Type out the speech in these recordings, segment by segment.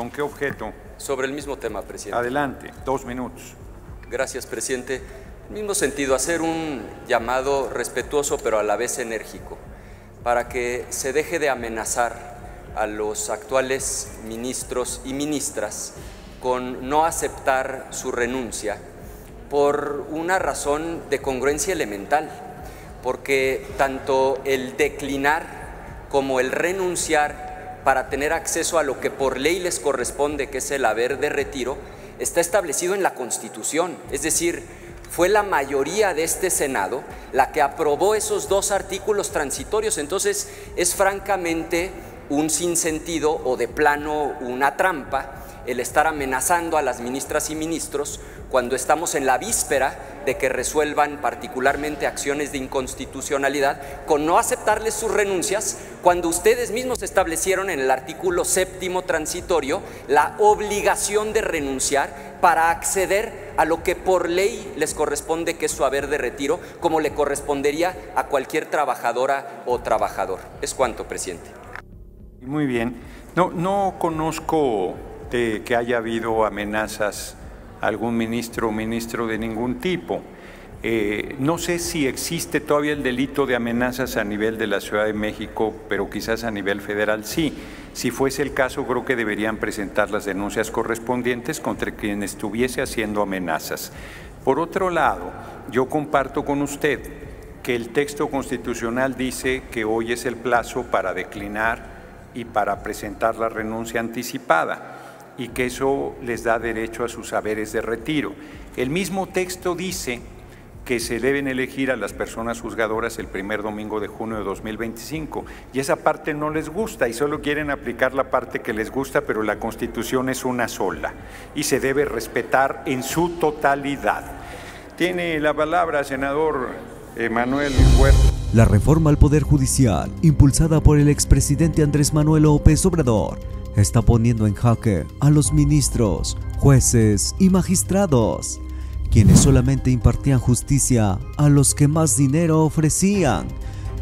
¿Con qué objeto? Sobre el mismo tema, presidente. Adelante, 2 minutos. Gracias, presidente. En el mismo sentido, hacer un llamado respetuoso, pero a la vez enérgico, para que se deje de amenazar a los actuales ministros y ministras con no aceptar su renuncia por una razón de congruencia elemental, porque tanto el declinar como el renunciar para tener acceso a lo que por ley les corresponde, que es el haber de retiro, está establecido en la Constitución. Es decir, fue la mayoría de este Senado la que aprobó esos 2 artículos transitorios. Entonces, es francamente un sinsentido o de plano una trampa el estar amenazando a las ministras y ministros cuando estamos en la víspera de que resuelvan particularmente acciones de inconstitucionalidad con no aceptarles sus renuncias, cuando ustedes mismos establecieron en el artículo 7º transitorio la obligación de renunciar para acceder a lo que por ley les corresponde, que es su haber de retiro, como le correspondería a cualquier trabajadora o trabajador. Es cuanto, presidente. Muy bien. No conozco de que haya habido amenazas a algún ministro o ministro de ningún tipo. No sé si existe todavía el delito de amenazas a nivel de la Ciudad de México, pero quizás a nivel federal sí. Si fuese el caso, creo que deberían presentar las denuncias correspondientes contra quien estuviese haciendo amenazas. Por otro lado, yo comparto con usted que el texto constitucional dice que hoy es el plazo para declinar y para presentar la renuncia anticipada, y que eso les da derecho a sus haberes de retiro. El mismo texto dice que se deben elegir a las personas juzgadoras el primer domingo de junio de 2025, y esa parte no les gusta y solo quieren aplicar la parte que les gusta, pero la Constitución es una sola y se debe respetar en su totalidad. Tiene la palabra, senador Manuel Huerta. La reforma al Poder Judicial, impulsada por el expresidente Andrés Manuel López Obrador, está poniendo en jaque a los ministros, jueces y magistrados, quienes solamente impartían justicia a los que más dinero ofrecían,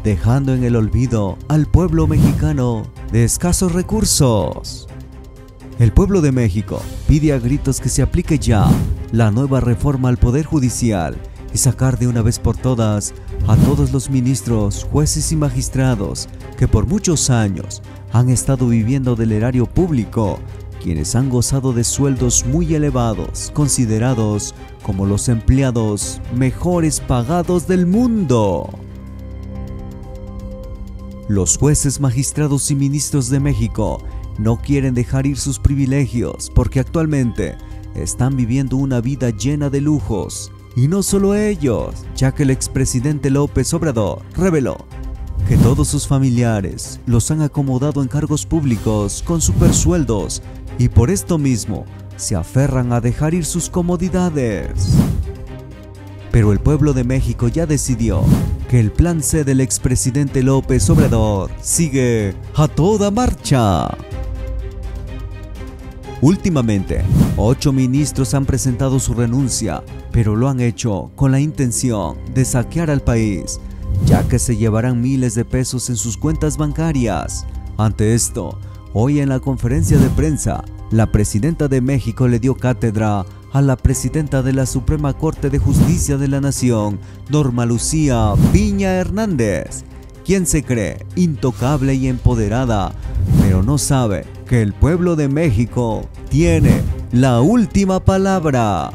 dejando en el olvido al pueblo mexicano de escasos recursos. El pueblo de México pide a gritos que se aplique ya la nueva reforma al Poder Judicial y sacar de una vez por todas a todos los ministros, jueces y magistrados que por muchos años han estado viviendo del erario público, quienes han gozado de sueldos muy elevados, considerados como los empleados mejores pagados del mundo. Los jueces, magistrados y ministros de México no quieren dejar ir sus privilegios porque actualmente están viviendo una vida llena de lujos. Y no solo ellos, ya que el expresidente López Obrador reveló que todos sus familiares los han acomodado en cargos públicos con supersueldos y por esto mismo se aferran a dejar ir sus comodidades. Pero el pueblo de México ya decidió que el plan C del expresidente López Obrador sigue a toda marcha. Últimamente, 8 ministros han presentado su renuncia, pero lo han hecho con la intención de saquear al país, ya que se llevarán miles de pesos en sus cuentas bancarias. Ante esto, hoy en la conferencia de prensa, la presidenta de México le dio cátedra a la presidenta de la Suprema Corte de Justicia de la Nación, Norma Lucía Piña Hernández, quien se cree intocable y empoderada, pero no sabe que el pueblo de México tiene la última palabra.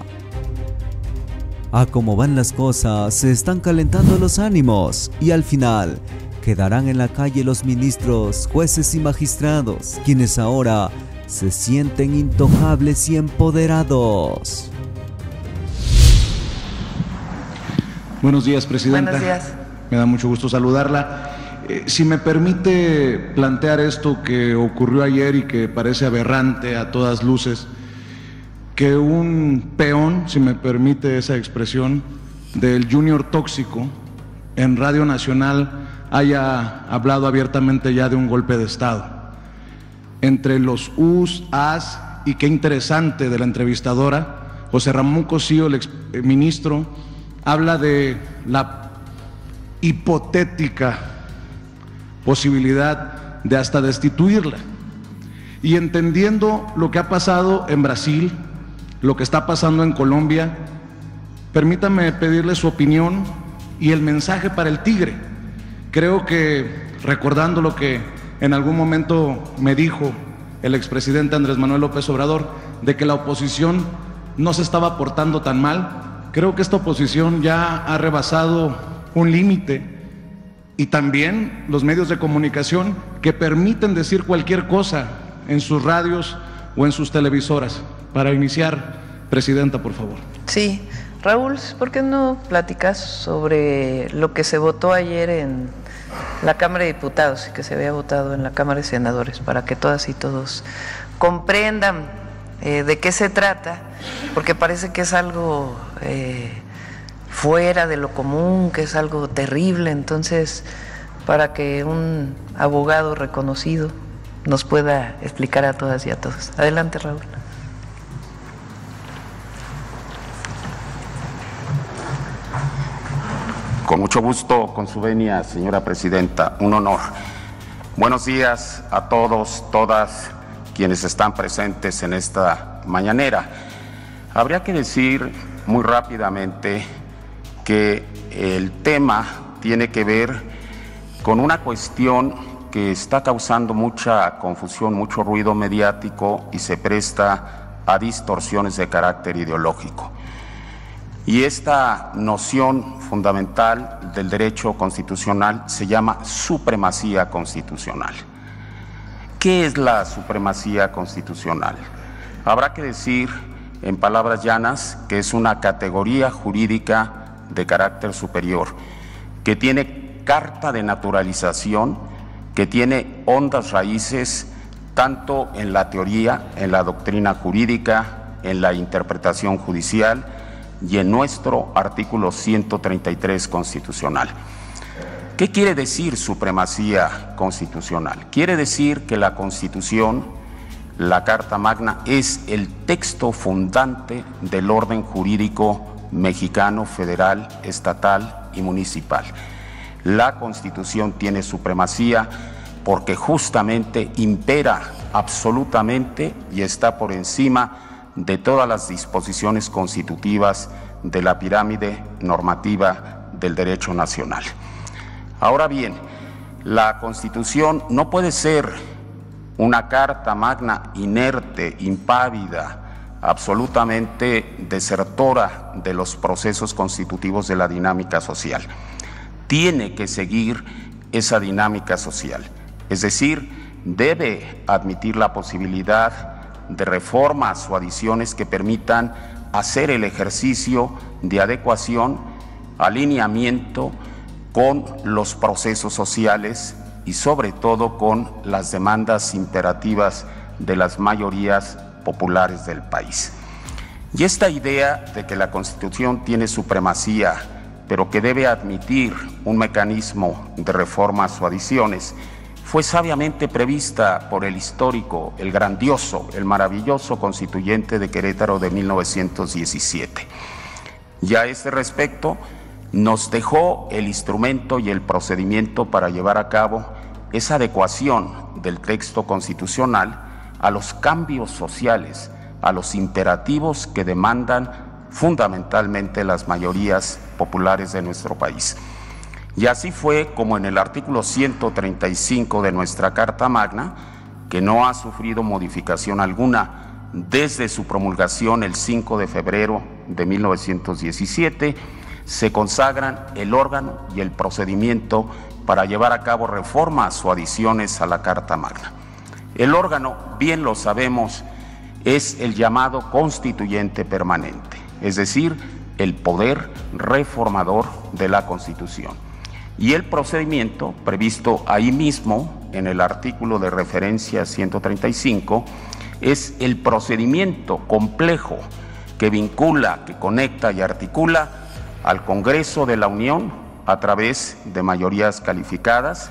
A cómo van las cosas, se están calentando los ánimos y al final quedarán en la calle los ministros, jueces y magistrados, quienes ahora se sienten intocables y empoderados. Buenos días, presidenta. Buenos días. Me da mucho gusto saludarla. Si me permite plantear esto que ocurrió ayer y que parece aberrante a todas luces, que un peón, si me permite esa expresión, del Junior Tóxico en Radio Nacional haya hablado abiertamente ya de un golpe de Estado. Entre los us, as y qué interesante de la entrevistadora, José Ramón Cosío, el exministro, habla de la hipotética posibilidad de hasta destituirla. Y entendiendo lo que ha pasado en Brasil, lo que está pasando en Colombia, permítanme pedirle su opinión y el mensaje para el Tigre. Creo que, recordando lo que en algún momento me dijo el expresidente Andrés Manuel López Obrador, de que la oposición no se estaba portando tan mal, creo que esta oposición ya ha rebasado un límite, y también los medios de comunicación que permiten decir cualquier cosa en sus radios o en sus televisoras. Para iniciar, presidenta, por favor. Sí. Raúl, ¿por qué no platicas sobre lo que se votó ayer en la Cámara de Diputados y que se había votado en la Cámara de Senadores, para que todas y todos comprendan de qué se trata? Porque parece que es algo fuera de lo común, que es algo terrible. Entonces, para que un abogado reconocido nos pueda explicar a todas y a todos. Adelante, Raúl. Con mucho gusto, con su venia, señora presidenta, un honor. Buenos días a todos, todas quienes están presentes en esta mañanera. Habría que decir muy rápidamente que el tema tiene que ver con una cuestión que está causando mucha confusión, mucho ruido mediático y se presta a distorsiones de carácter ideológico. Y esta noción fundamental del derecho constitucional se llama supremacía constitucional. ¿Qué es la supremacía constitucional? Habrá que decir, en palabras llanas, que es una categoría jurídica de carácter superior, que tiene carta de naturalización, que tiene hondas raíces tanto en la teoría, en la doctrina jurídica, en la interpretación judicial, y en nuestro artículo 133 constitucional. ¿Qué quiere decir supremacía constitucional? Quiere decir que la Constitución, la Carta Magna, es el texto fundante del orden jurídico mexicano, federal, estatal y municipal. La Constitución tiene supremacía porque justamente impera absolutamente y está por encima de todas las disposiciones constitutivas de la pirámide normativa del derecho nacional. Ahora bien, la Constitución no puede ser una carta magna inerte, impávida, absolutamente desertora de los procesos constitutivos de la dinámica social. Tiene que seguir esa dinámica social, es decir, debe admitir la posibilidad de reformas o adiciones que permitan hacer el ejercicio de adecuación, alineamiento con los procesos sociales y sobre todo con las demandas imperativas de las mayorías populares del país. Y esta idea de que la Constitución tiene supremacía, pero que debe admitir un mecanismo de reformas o adiciones, fue sabiamente prevista por el histórico, el grandioso, el maravilloso constituyente de Querétaro de 1917. Y a este respecto nos dejó el instrumento y el procedimiento para llevar a cabo esa adecuación del texto constitucional a los cambios sociales, a los imperativos que demandan fundamentalmente las mayorías populares de nuestro país. Y así fue como en el artículo 135 de nuestra Carta Magna, que no ha sufrido modificación alguna desde su promulgación el 5 de febrero de 1917, se consagran el órgano y el procedimiento para llevar a cabo reformas o adiciones a la Carta Magna. El órgano, bien lo sabemos, es el llamado Constituyente Permanente, es decir, el poder reformador de la Constitución. Y el procedimiento, previsto ahí mismo en el artículo de referencia 135, es el procedimiento complejo que vincula, que conecta y articula al Congreso de la Unión a través de mayorías calificadas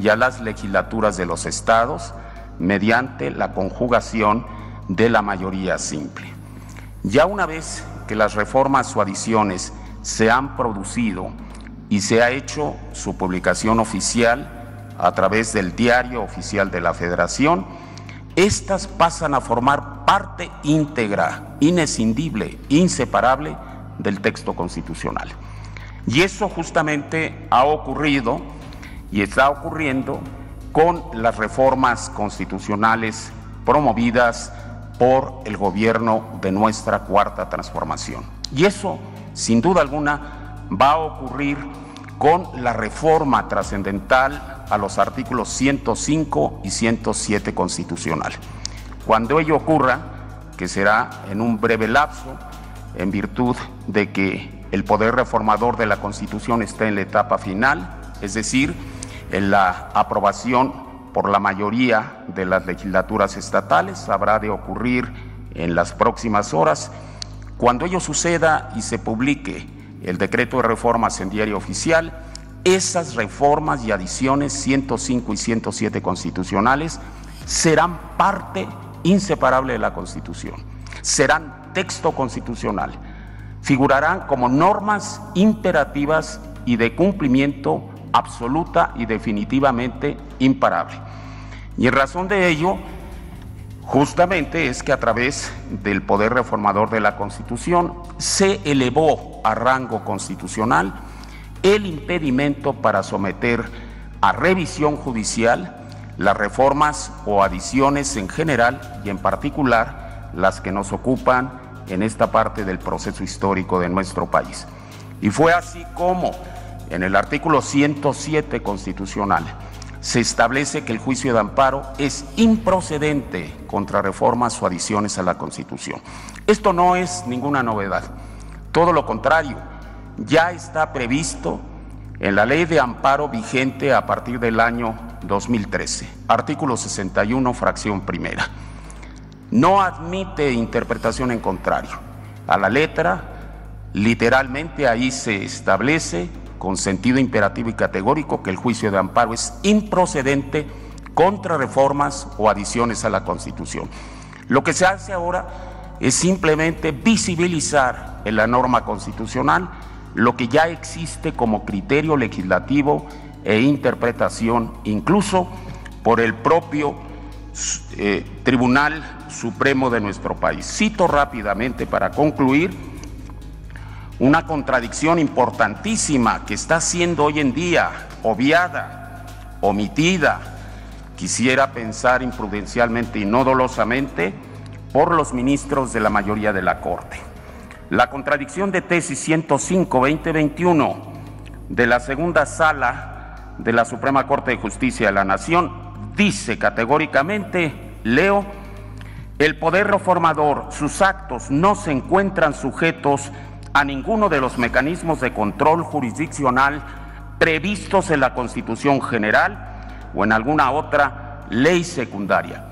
y a las legislaturas de los estados mediante la conjugación de la mayoría simple. Ya una vez que las reformas o adiciones se han producido, y se ha hecho su publicación oficial a través del Diario Oficial de la Federación, Estas pasan a formar parte íntegra, inescindible, inseparable del texto constitucional. Y eso justamente ha ocurrido y está ocurriendo con las reformas constitucionales promovidas por el gobierno de nuestra Cuarta Transformación. Y eso, sin duda alguna, va a ocurrir con la reforma trascendental a los artículos 105 y 107 constitucional. Cuando ello ocurra, que será en un breve lapso, en virtud de que el poder reformador de la Constitución está en la etapa final, es decir, en la aprobación por la mayoría de las legislaturas estatales, habrá de ocurrir en las próximas horas. Cuando ello suceda y se publique el decreto de reformas en Diario Oficial, esas reformas y adiciones 105 y 107 constitucionales serán parte inseparable de la Constitución, serán texto constitucional, figurarán como normas imperativas y de cumplimiento absoluta y definitivamente imparable. Y en razón de ello, justamente es que a través del poder reformador de la Constitución se elevó a rango constitucional el impedimento para someter a revisión judicial las reformas o adiciones en general y en particular las que nos ocupan en esta parte del proceso histórico de nuestro país. Y fue así como en el artículo 107 constitucional se establece que el juicio de amparo es improcedente contra reformas o adiciones a la Constitución. Esto no es ninguna novedad, todo lo contrario, ya está previsto en la Ley de Amparo vigente a partir del año 2013, artículo 61, fracción primera. No admite interpretación en contrario. A la letra, literalmente ahí se establece con sentido imperativo y categórico que el juicio de amparo es improcedente contra reformas o adiciones a la Constitución. Lo que se hace ahora es simplemente visibilizar en la norma constitucional lo que ya existe como criterio legislativo e interpretación, incluso por el propio Tribunal Supremo de nuestro país. Cito rápidamente para concluir una contradicción importantísima que está siendo hoy en día obviada, omitida, quisiera pensar imprudencialmente y no dolosamente, por los ministros de la mayoría de la Corte. La contradicción de tesis 105-2021 de la segunda sala de la Suprema Corte de Justicia de la Nación dice categóricamente, leo, el poder reformador, sus actos no se encuentran sujetos a ninguno de los mecanismos de control jurisdiccional previstos en la Constitución General o en alguna otra ley secundaria.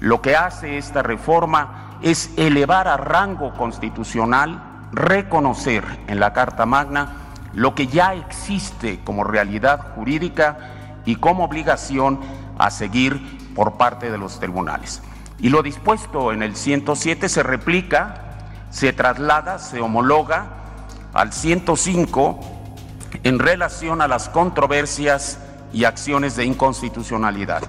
Lo que hace esta reforma es elevar a rango constitucional, reconocer en la Carta Magna lo que ya existe como realidad jurídica y como obligación a seguir por parte de los tribunales. Y lo dispuesto en el 107 se replica, se traslada, se homologa al 105 en relación a las controversias y acciones de inconstitucionalidad.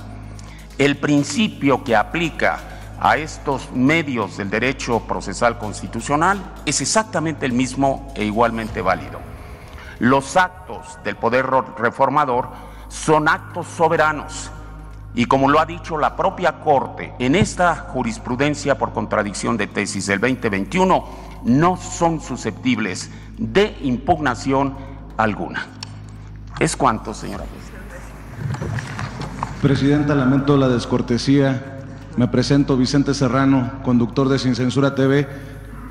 El principio que aplica a estos medios del derecho procesal constitucional es exactamente el mismo e igualmente válido. Los actos del poder reformador son actos soberanos y, como lo ha dicho la propia Corte en esta jurisprudencia por contradicción de tesis del 2021, no son susceptibles de impugnación alguna. Es cuanto, señora presidenta. Lamento la descortesía. Me presento, Vicente Serrano, conductor de Sin Censura TV,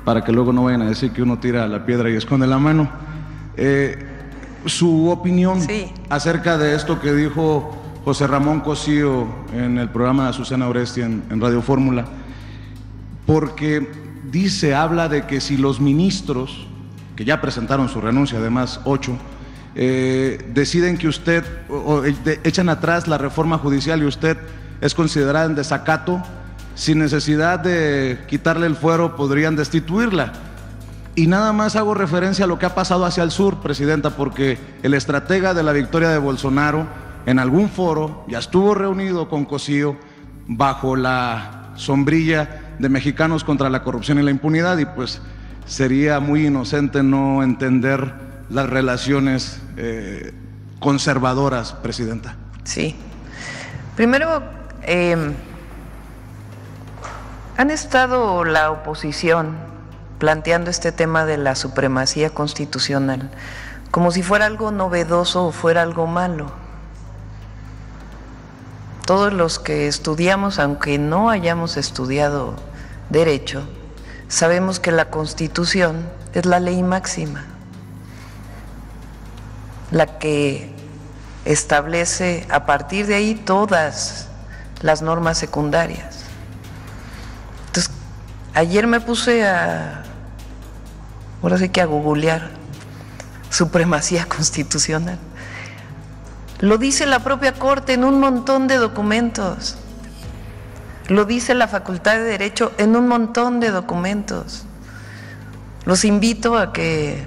para que luego no vayan a decir que uno tira la piedra y esconde la mano. Su opinión acerca de esto que dijo José Ramón Cosío en el programa de Azucena Oresti en Radio Fórmula, porque dice, habla de que si los ministros, que ya presentaron su renuncia, además 8, deciden que usted, echan atrás la reforma judicial y usted es considerada en desacato, sin necesidad de quitarle el fuero podrían destituirla. Y nada más hago referencia a lo que ha pasado hacia el sur, presidenta, porque el estratega de la victoria de Bolsonaro en algún foro ya estuvo reunido con Cosío bajo la sombrilla de Mexicanos contra la Corrupción y la Impunidad, y pues sería muy inocente no entender las relaciones conservadoras, presidenta. Sí. Primero, han estado la oposición planteando este tema de la supremacía constitucional como si fuera algo novedoso o fuera algo malo. Todos los que estudiamos, aunque no hayamos estudiado derecho, sabemos que la Constitución es la ley máxima, la que establece a partir de ahí todas las normas secundarias. Entonces, ayer me puse a, ahora sí que a googlear, supremacía constitucional. Lo dice la propia Corte en un montón de documentos. Lo dice la Facultad de Derecho en un montón de documentos. Los invito a que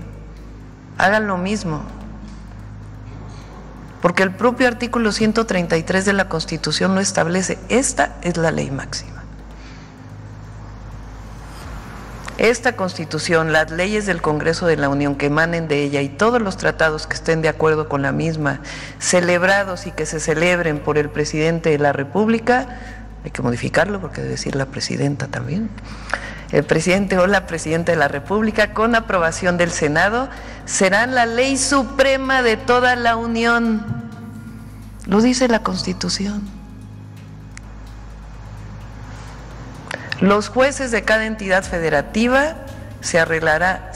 hagan lo mismo. Porque el propio artículo 133 de la Constitución lo establece. Esta es la ley máxima. Esta Constitución, las leyes del Congreso de la Unión que emanen de ella y todos los tratados que estén de acuerdo con la misma, celebrados y que se celebren por el presidente de la República, hay que modificarlo porque debe decir la presidenta también, el presidente o la presidenta de la República, con aprobación del Senado, serán la ley suprema de toda la Unión. Lo dice la Constitución. Los jueces de cada entidad federativa se arreglarán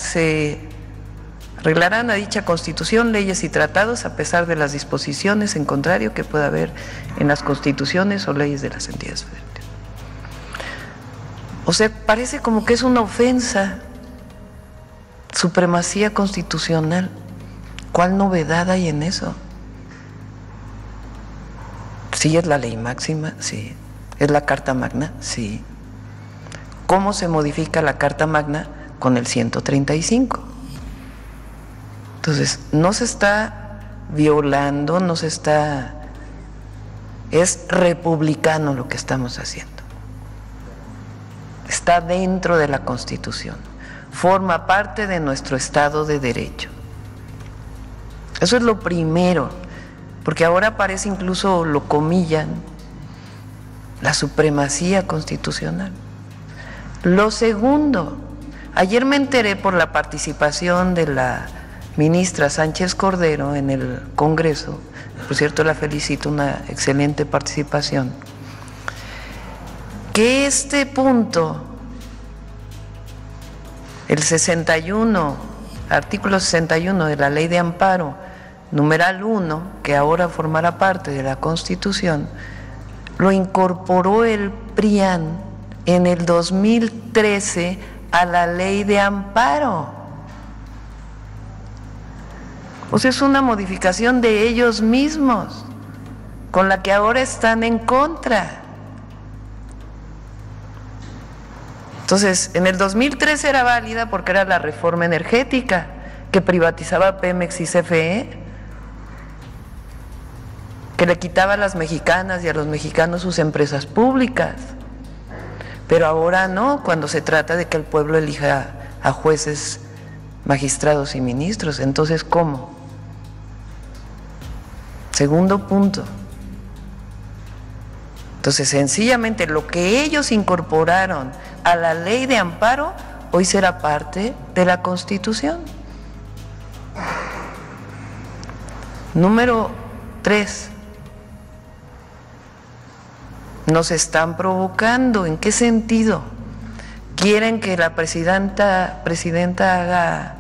a dicha Constitución, leyes y tratados, a pesar de las disposiciones en contrario que pueda haber en las constituciones o leyes de las entidades federativas. O sea, parece como que es una ofensa, supremacía constitucional. ¿Cuál novedad hay en eso? Sí, es la ley máxima, sí. Es la Carta Magna, sí. ¿Cómo se modifica la Carta Magna? Con el 135. Entonces, no se está violando, no se está... Es republicano lo que estamos haciendo. Está dentro de la Constitución, forma parte de nuestro Estado de Derecho. Eso es lo primero, porque ahora parece, incluso lo comillan, la supremacía constitucional. Lo segundo, ayer me enteré por la participación de la ministra Sánchez Cordero en el Congreso, por cierto la felicito, una excelente participación, que este punto, el 61, artículo 61 de la Ley de Amparo, numeral 1, que ahora formará parte de la Constitución, lo incorporó el PRIAN en el 2013 a la Ley de Amparo. O sea, es una modificación de ellos mismos, con la que ahora están en contra. Entonces, en el 2013 era válida porque era la reforma energética que privatizaba Pemex y CFE, que le quitaba a las mexicanas y a los mexicanos sus empresas públicas. Pero ahora no, cuando se trata de que el pueblo elija a jueces, magistrados y ministros. Entonces, ¿cómo? Segundo punto. Entonces, sencillamente lo que ellos incorporaron a la ley de amparo hoy será parte de la Constitución. Número 3. Nos están provocando. ¿En qué sentido? Quieren que la presidenta haga,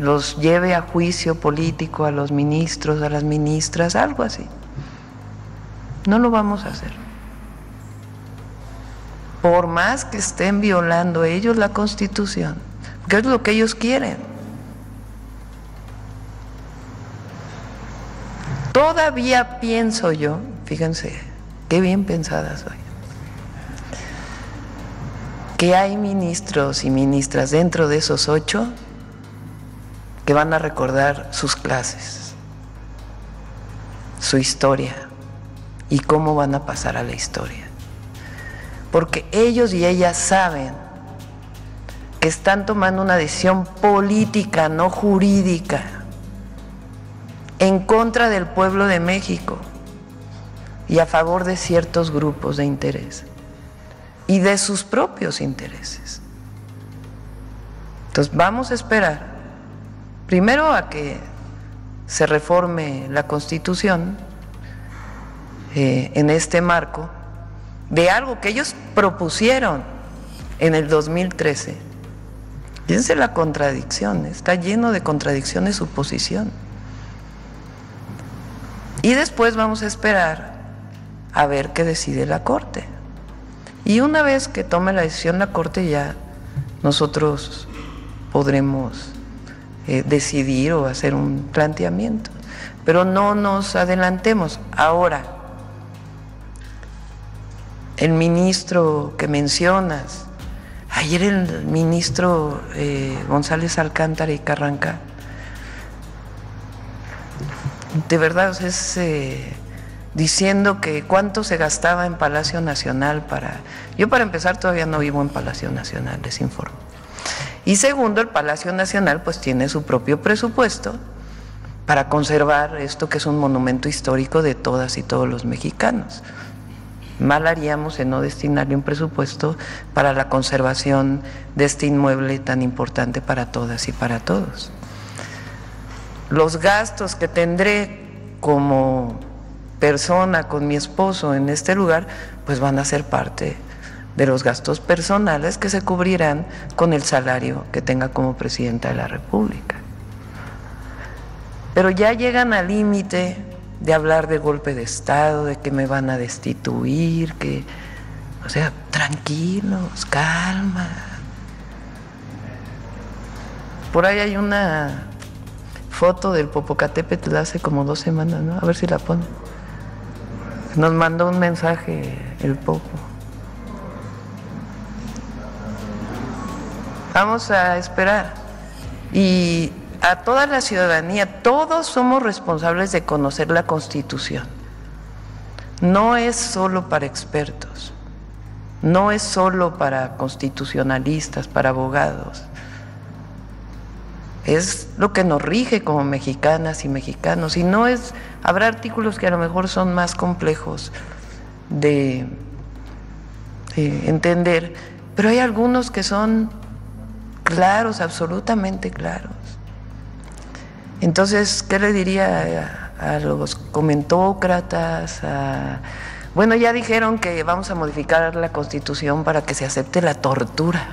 los lleve a juicio político a los ministros, a las ministras, algo así. No lo vamos a hacer. Por más que estén violando ellos la Constitución, que es lo que ellos quieren. Todavía pienso yo, fíjense, qué bien pensada soy, que hay ministros y ministras dentro de esos 8 que van a recordar sus clases, su historia y cómo van a pasar a la historia. porque ellos y ellas saben que están tomando una decisión política, no jurídica, en contra del pueblo de México y a favor de ciertos grupos de interés y de sus propios intereses. Entonces vamos a esperar primero a que se reforme la Constitución en este marco de algo que ellos propusieron en el 2013. Fíjense la contradicción, está lleno de contradicciones su posición. Y después vamos a esperar a ver qué decide la Corte. Y una vez que tome la decisión la Corte, ya nosotros podremos decidir o hacer un planteamiento. Pero no nos adelantemos. Ahora, el ministro que mencionas, ayer el ministro González Alcántara y Carranca, de verdad, es diciendo que cuánto se gastaba en Palacio Nacional para... Yo, para empezar, todavía no vivo en Palacio Nacional, les informo. Y segundo, el Palacio Nacional pues tiene su propio presupuesto para conservar esto que es un monumento histórico de todas y todos los mexicanos. Mal haríamos en no destinarle un presupuesto para la conservación de este inmueble tan importante para todas y para todos. Los gastos que tendré como persona con mi esposo en este lugar, pues van a ser parte de los gastos personales que se cubrirán con el salario que tenga como presidenta de la República. Pero ya llegan al límite de hablar de golpe de Estado, de que me van a destituir, que, o sea, tranquilos, calma. Por ahí hay una foto del Popocatépetl hace como 2 semanas, ¿no? A ver si la pone. Nos mandó un mensaje el Popo. Vamos a esperar. Y a toda la ciudadanía, todos somos responsables de conocer la Constitución. No es solo para expertos, no es solo para constitucionalistas, para abogados. Es lo que nos rige como mexicanas y mexicanos, y no es, habrá artículos que a lo mejor son más complejos de entender, pero hay algunos que son claros, absolutamente claros. Entonces, ¿qué le diría a los comentócratas? Bueno, ya dijeron que vamos a modificar la Constitución para que se acepte la tortura.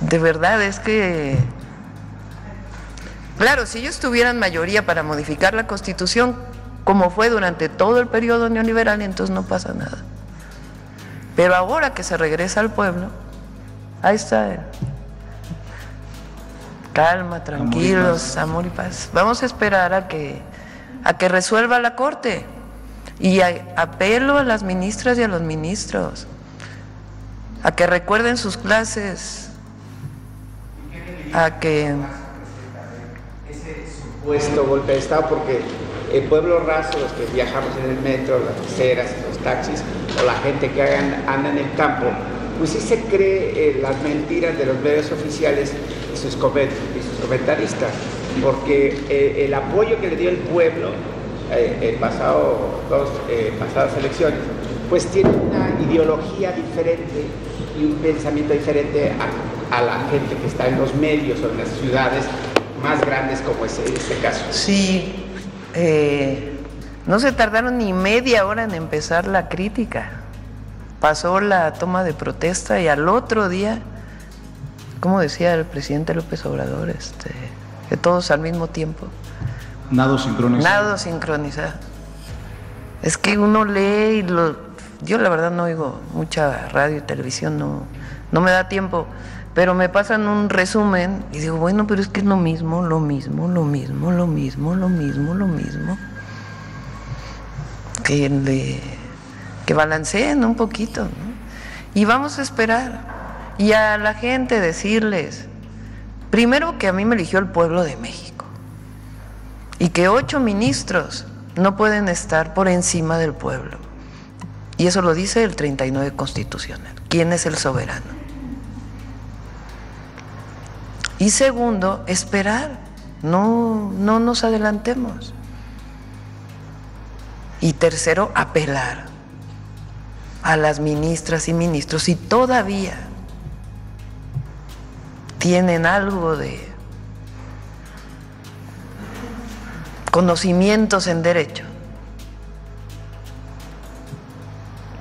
De verdad, es que, claro, si ellos tuvieran mayoría para modificar la Constitución, como fue durante todo el periodo neoliberal, entonces no pasa nada. Pero ahora que se regresa al pueblo, ahí está. Calma, tranquilos, amor y paz. Vamos a esperar a que resuelva la Corte. Y apelo a las ministras y a los ministros a que recuerden sus clases, a que ese supuesto golpe de Estado, porque el pueblo raso, los que viajamos en el metro, las peceras, los taxis, o la gente que anda en el campo, pues sí se cree las mentiras de los medios oficiales y sus comentaristas, porque el apoyo que le dio el pueblo pasadas elecciones, pues tiene una ideología diferente y un pensamiento diferente a la gente que está en los medios o en las ciudades más grandes como es este caso. Sí, no se tardaron ni media hora en empezar la crítica. Pasó la toma de protesta y al otro día, como decía el presidente López Obrador, que todos al mismo tiempo. Nado sincronizado. Nado sincronizado. Es que uno lee y yo la verdad no oigo mucha radio y televisión, no me da tiempo, pero me pasan un resumen y digo, bueno, pero es que es lo mismo, lo mismo, lo mismo, lo mismo, lo mismo, lo mismo. Que balanceen un poquito, ¿no? Y vamos a esperar. Y a la gente decirles, primero que a mí me eligió el pueblo de México y que 8 ministros no pueden estar por encima del pueblo. Y eso lo dice el 39 Constitucional. ¿Quién es el soberano? Y segundo, esperar. No nos adelantemos. Y tercero, apelar a las ministras y ministros si todavía tienen algo de conocimientos en derecho,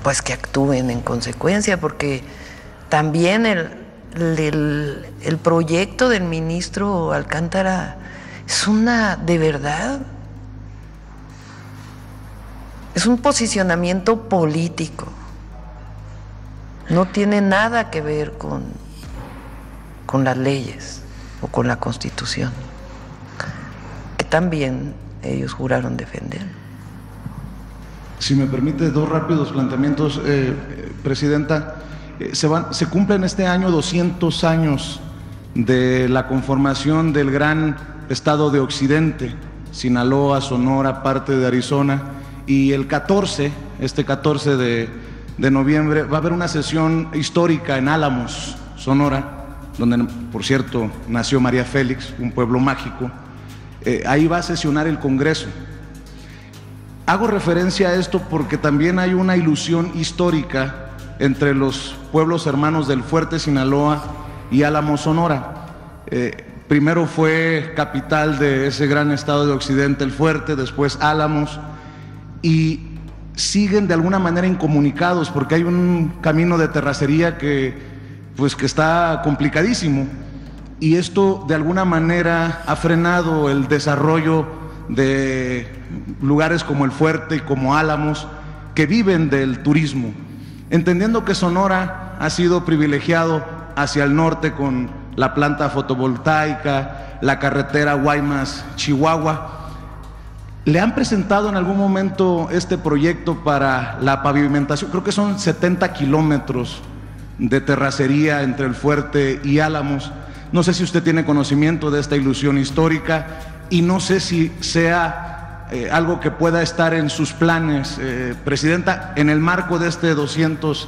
pues que actúen en consecuencia, porque también el proyecto del ministro Alcántara es una, de verdad, es un posicionamiento político. No tiene nada que ver con las leyes o con la Constitución, que también ellos juraron defender. Si me permite, dos rápidos planteamientos, Presidenta. Se cumplen este año 200 años de la conformación del gran estado de Occidente, Sinaloa, Sonora, parte de Arizona, y el 14 de noviembre, va a haber una sesión histórica en Álamos, Sonora, donde, por cierto, nació María Félix, un pueblo mágico. Ahí va a sesionar el Congreso. Hago referencia a esto porque también hay una ilusión histórica entre los pueblos hermanos del Fuerte Sinaloa y Álamos, Sonora. Primero fue capital de ese gran estado de Occidente, el Fuerte, después Álamos, y siguen de alguna manera incomunicados porque hay un camino de terracería que está complicadísimo, y esto de alguna manera ha frenado el desarrollo de lugares como el Fuerte y como Álamos, que viven del turismo. Entendiendo que Sonora ha sido privilegiado hacia el norte con la planta fotovoltaica, la carretera Guaymas-Chihuahua, ¿le han presentado en algún momento este proyecto para la pavimentación? Creo que son 70 kilómetros de terracería entre el Fuerte y Álamos. No sé si usted tiene conocimiento de esta ilusión histórica y no sé si sea algo que pueda estar en sus planes, Presidenta, en el marco de este 200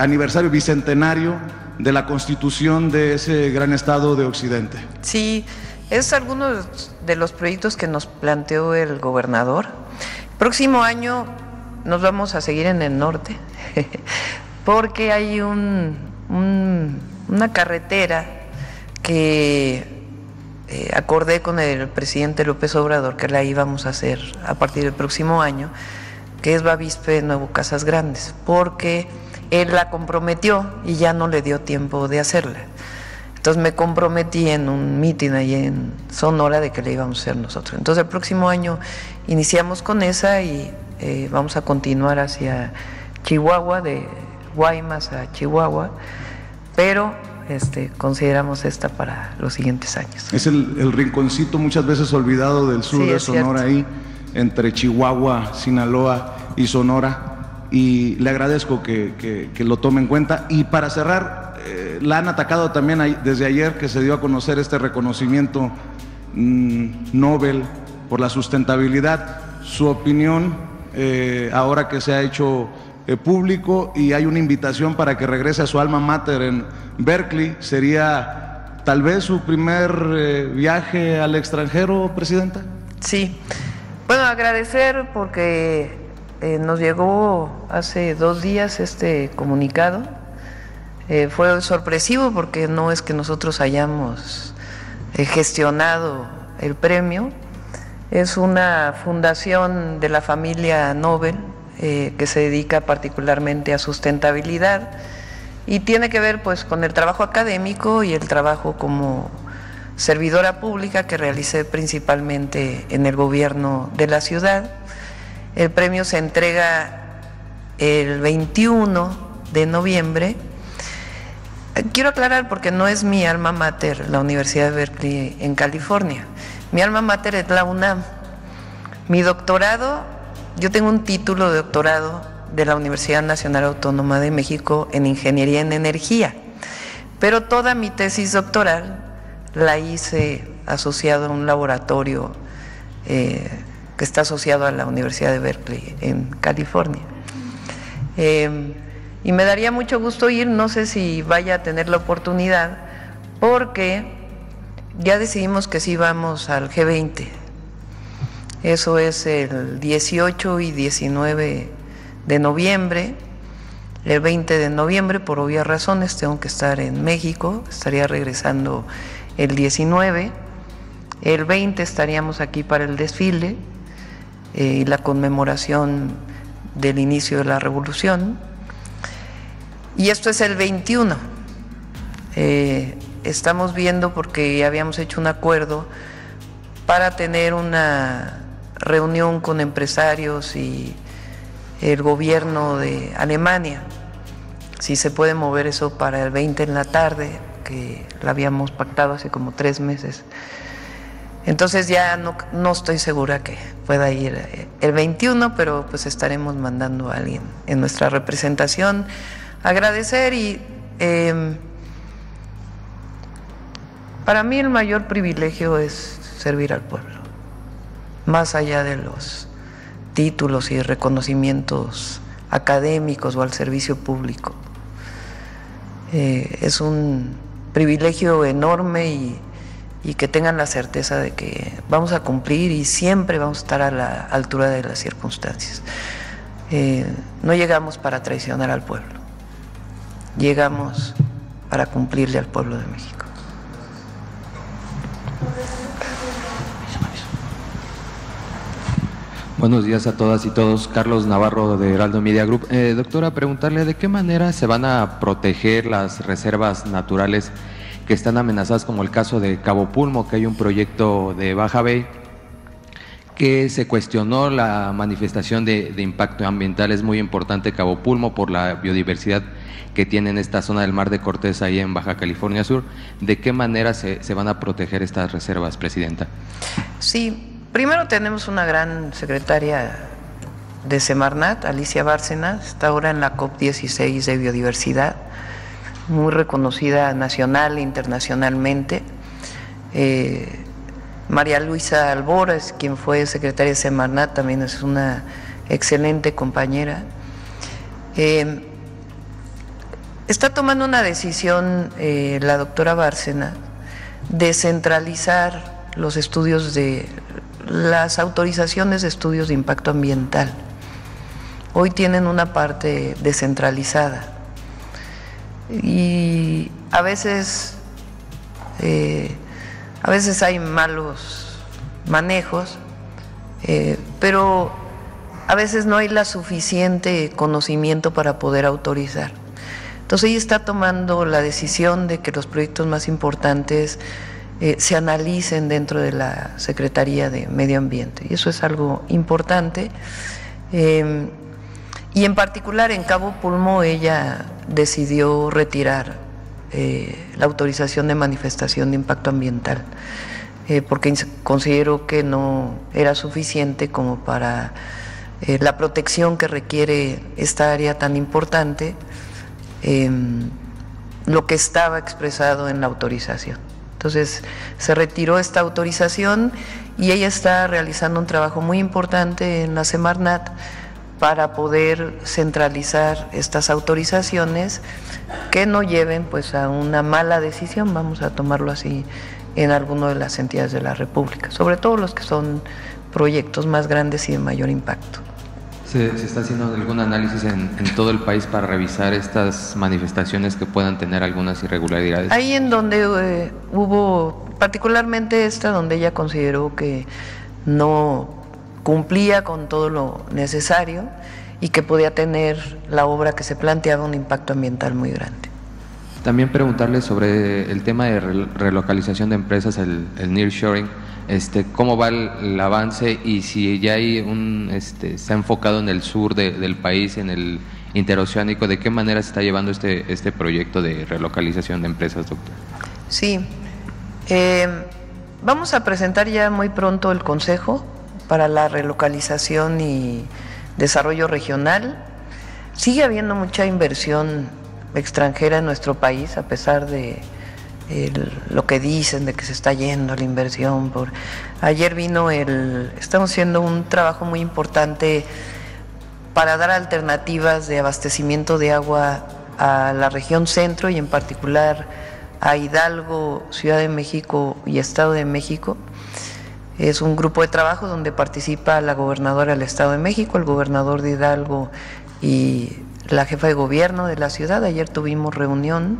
aniversario bicentenario de la constitución de ese gran estado de Occidente. Sí, es alguno de los proyectos que nos planteó el gobernador. Próximo año nos vamos a seguir en el norte porque hay una carretera que acordé con el presidente López Obrador que la íbamos a hacer a partir del próximo año, que es Bavispe Nuevo Casas Grandes, porque él la comprometió y ya no le dio tiempo de hacerla. Entonces me comprometí en un mitin ahí en Sonora de que la íbamos a hacer nosotros. Entonces el próximo año iniciamos con esa y vamos a continuar hacia Chihuahua, de Guaymas a Chihuahua, pero consideramos esta para los siguientes años. Es el rinconcito muchas veces olvidado del sur, sí, de Sonora, ahí entre Chihuahua, Sinaloa y Sonora, y le agradezco que lo tome en cuenta. Y para cerrar, la han atacado también desde ayer que se dio a conocer este reconocimiento Nobel por la sustentabilidad. Su opinión, ahora que se ha hecho público y hay una invitación para que regrese a su alma mater en Berkeley, ¿sería tal vez su primer viaje al extranjero, Presidenta? Sí, bueno, agradecer porque nos llegó hace 2 días este comunicado. Fue sorpresivo porque no es que nosotros hayamos gestionado el premio. Es una fundación de la familia Nobel que se dedica particularmente a sustentabilidad y tiene que ver pues con el trabajo académico y el trabajo como servidora pública que realicé principalmente en el gobierno de la ciudad. El premio se entrega el 21 de noviembre. Quiero aclarar porque no es mi alma mater la Universidad de Berkeley en California. Mi alma mater es la UNAM. Mi doctorado, yo tengo un título de doctorado de la Universidad Nacional Autónoma de México en Ingeniería en Energía, pero toda mi tesis doctoral la hice asociado a un laboratorio que está asociado a la Universidad de Berkeley en California. Y me daría mucho gusto ir, no sé si vaya a tener la oportunidad, porque ya decidimos que sí vamos al G20. Eso es el 18 y 19 de noviembre. El 20 de noviembre, por obvias razones, tengo que estar en México, estaría regresando el 19. El 20 estaríamos aquí para el desfile y la conmemoración del inicio de la revolución. Y esto es el 21. Estamos viendo, porque habíamos hecho un acuerdo para tener una reunión con empresarios y el gobierno de Alemania, si se puede mover eso para el 20 en la tarde, que la habíamos pactado hace como 3 meses. Entonces ya no estoy segura que pueda ir el 21, pero pues estaremos mandando a alguien en nuestra representación. Agradecer y para mí el mayor privilegio es servir al pueblo, más allá de los títulos y reconocimientos académicos o al servicio público. Es un privilegio enorme y que tengan la certeza de que vamos a cumplir y siempre vamos a estar a la altura de las circunstancias. No llegamos para traicionar al pueblo, llegamos para cumplirle al pueblo de México. Buenos días a todas y todos. Carlos Navarro de Heraldo Media Group. Doctora, preguntarle de qué manera se van a proteger las reservas naturales que están amenazadas, como el caso de Cabo Pulmo, que hay un proyecto de Baja Bay, que se cuestionó la manifestación de impacto ambiental. Es muy importante Cabo Pulmo por la biodiversidad que tiene en esta zona del Mar de Cortés, ahí en Baja California Sur. ¿De qué manera se van a proteger estas reservas, Presidenta? Sí. Primero tenemos una gran secretaria de Semarnat, Alicia Bárcena, está ahora en la COP16 de biodiversidad, muy reconocida nacional e internacionalmente. María Luisa Albores, quien fue secretaria de Semarnat, también es una excelente compañera. Está tomando una decisión la doctora Bárcena de centralizar los estudios de las autorizaciones de estudios de impacto ambiental. Hoy tienen una parte descentralizada y a veces hay malos manejos, pero a veces no hay la suficiente conocimiento para poder autorizar. Entonces ella está tomando la decisión de que los proyectos más importantes se analicen dentro de la Secretaría de Medio Ambiente, y eso es algo importante. Y en particular en Cabo Pulmo ella decidió retirar la autorización de manifestación de impacto ambiental, porque consideró que no era suficiente como para la protección que requiere esta área tan importante, lo que estaba expresado en la autorización. Entonces se retiró esta autorización y ella está realizando un trabajo muy importante en la Semarnat para poder centralizar estas autorizaciones que no lleven pues a una mala decisión, vamos a tomarlo así, en alguna de las entidades de la República, sobre todo los que son proyectos más grandes y de mayor impacto. ¿Se está haciendo algún análisis en todo el país para revisar estas manifestaciones que puedan tener algunas irregularidades? Ahí en donde hubo, particularmente esta, donde ella consideró que no cumplía con todo lo necesario y que podía tener la obra que se planteaba un impacto ambiental muy grande. También preguntarle sobre el tema de relocalización de empresas, el nearshoring. ¿Cómo va el avance y si ya hay se ha enfocado en el sur del país, en el interoceánico? ¿De qué manera se está llevando este proyecto de relocalización de empresas, doctor? Sí, vamos a presentar ya muy pronto el Consejo para la Relocalización y Desarrollo Regional. Sigue habiendo mucha inversión extranjera en nuestro país, a pesar de lo que dicen de que se está yendo la inversión. Ayer estamos haciendo un trabajo muy importante para dar alternativas de abastecimiento de agua a la región centro y en particular a Hidalgo, Ciudad de México y Estado de México. Es un grupo de trabajo donde participa la gobernadora del Estado de México, el gobernador de Hidalgo y la jefa de gobierno de la ciudad. Ayer tuvimos reunión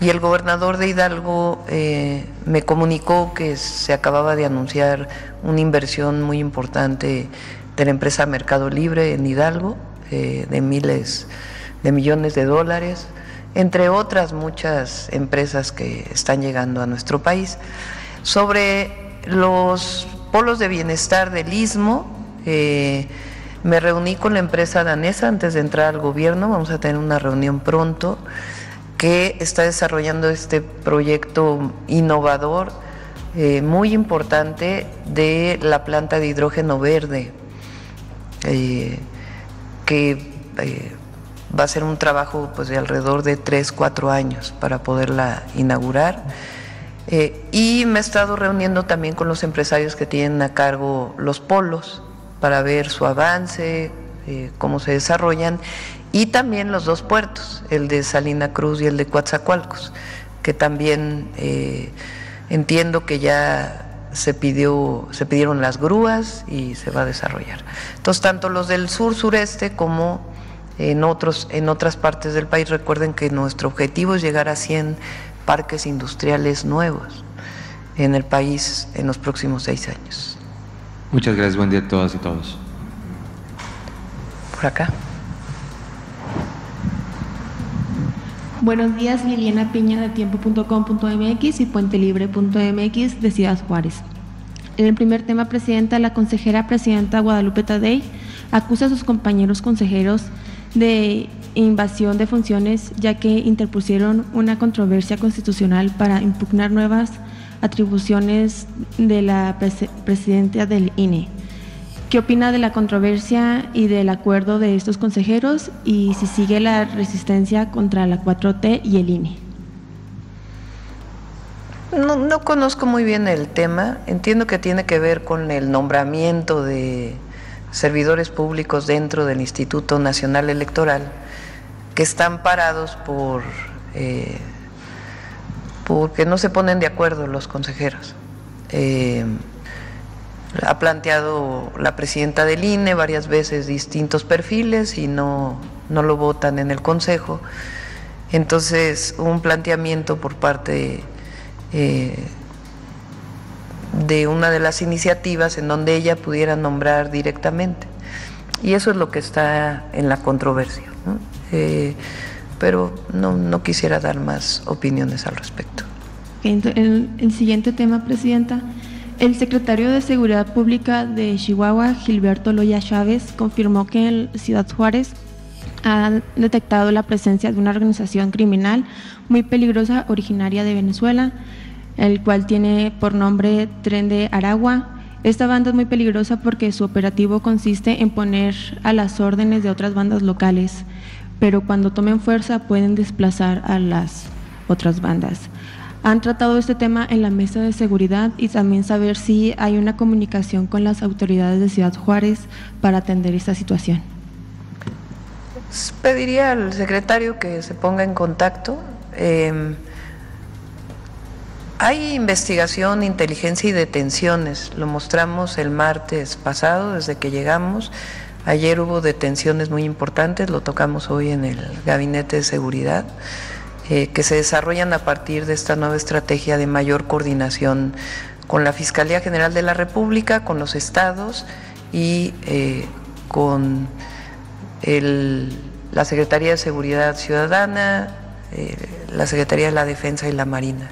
y el gobernador de Hidalgo me comunicó que se acababa de anunciar una inversión muy importante de la empresa Mercado Libre en Hidalgo, de miles de millones de dólares, entre otras muchas empresas que están llegando a nuestro país. Sobre los polos de bienestar del Istmo, me reuní con la empresa danesa antes de entrar al gobierno, vamos a tener una reunión pronto, que está desarrollando este proyecto innovador, muy importante, de la planta de hidrógeno verde, que va a ser un trabajo pues, de alrededor de 3-4 años para poderla inaugurar. Y me he estado reuniendo también con los empresarios que tienen a cargo los polos para ver su avance, cómo se desarrollan, y también los dos puertos, el de Salina Cruz y el de Coatzacoalcos, que también entiendo que ya se pidieron las grúas y se va a desarrollar. Entonces, tanto los del sur-sureste como en otras partes del país, recuerden que nuestro objetivo es llegar a 100 parques industriales nuevos en el país en los próximos 6 años. Muchas gracias, buen día a todas y todos. Por acá. Buenos días, Liliana Piña de tiempo.com.mx y puentelibre.mx de Ciudad Juárez. En el primer tema, Presidenta, la consejera presidenta Guadalupe Tadei acusa a sus compañeros consejeros de invasión de funciones, ya que interpusieron una controversia constitucional para impugnar nuevas atribuciones de la presidencia del INE. ¿Qué opina de la controversia y del acuerdo de estos consejeros y si sigue la resistencia contra la 4T y el INE? No conozco muy bien el tema, entiendo que tiene que ver con el nombramiento de servidores públicos dentro del Instituto Nacional Electoral que están parados porque no se ponen de acuerdo los consejeros. Ha planteado la presidenta del INE varias veces distintos perfiles y no lo votan en el Consejo. Entonces, un planteamiento por parte de una de las iniciativas en donde ella pudiera nombrar directamente. Y eso es lo que está en la controversia, ¿no? Pero no quisiera dar más opiniones al respecto. El siguiente tema, Presidenta. El secretario de Seguridad Pública de Chihuahua, Gilberto Loya Chávez, confirmó que en Ciudad Juárez han detectado la presencia de una organización criminal muy peligrosa originaria de Venezuela, el cual tiene por nombre Tren de Aragua. Esta banda es muy peligrosa porque su operativo consiste en poner a las órdenes de otras bandas locales, pero cuando tomen fuerza pueden desplazar a las otras bandas. ¿Han tratado este tema en la mesa de seguridad y también saber si hay una comunicación con las autoridades de Ciudad Juárez para atender esta situación? Pediría al secretario que se ponga en contacto. Hay investigación, inteligencia y detenciones. Lo mostramos el martes pasado desde que llegamos. Ayer hubo detenciones muy importantes, lo tocamos hoy en el Gabinete de Seguridad. Que se desarrollan a partir de esta nueva estrategia de mayor coordinación con la Fiscalía General de la República, con los estados y con la Secretaría de Seguridad Ciudadana, la Secretaría de la Defensa y la Marina.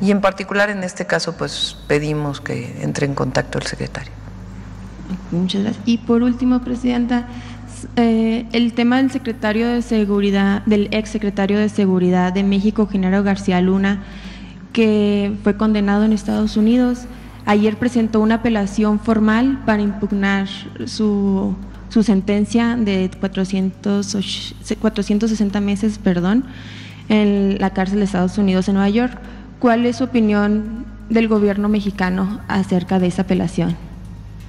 Y en particular en este caso pues pedimos que entre en contacto el secretario. Muchas gracias. Y por último, Presidenta, el tema del secretario de Seguridad, del exsecretario de Seguridad de México, Genaro García Luna, que fue condenado en Estados Unidos. Ayer presentó una apelación formal para impugnar su sentencia de 460 meses, en la cárcel de Estados Unidos en Nueva York. ¿Cuál es su opinión del gobierno mexicano acerca de esa apelación?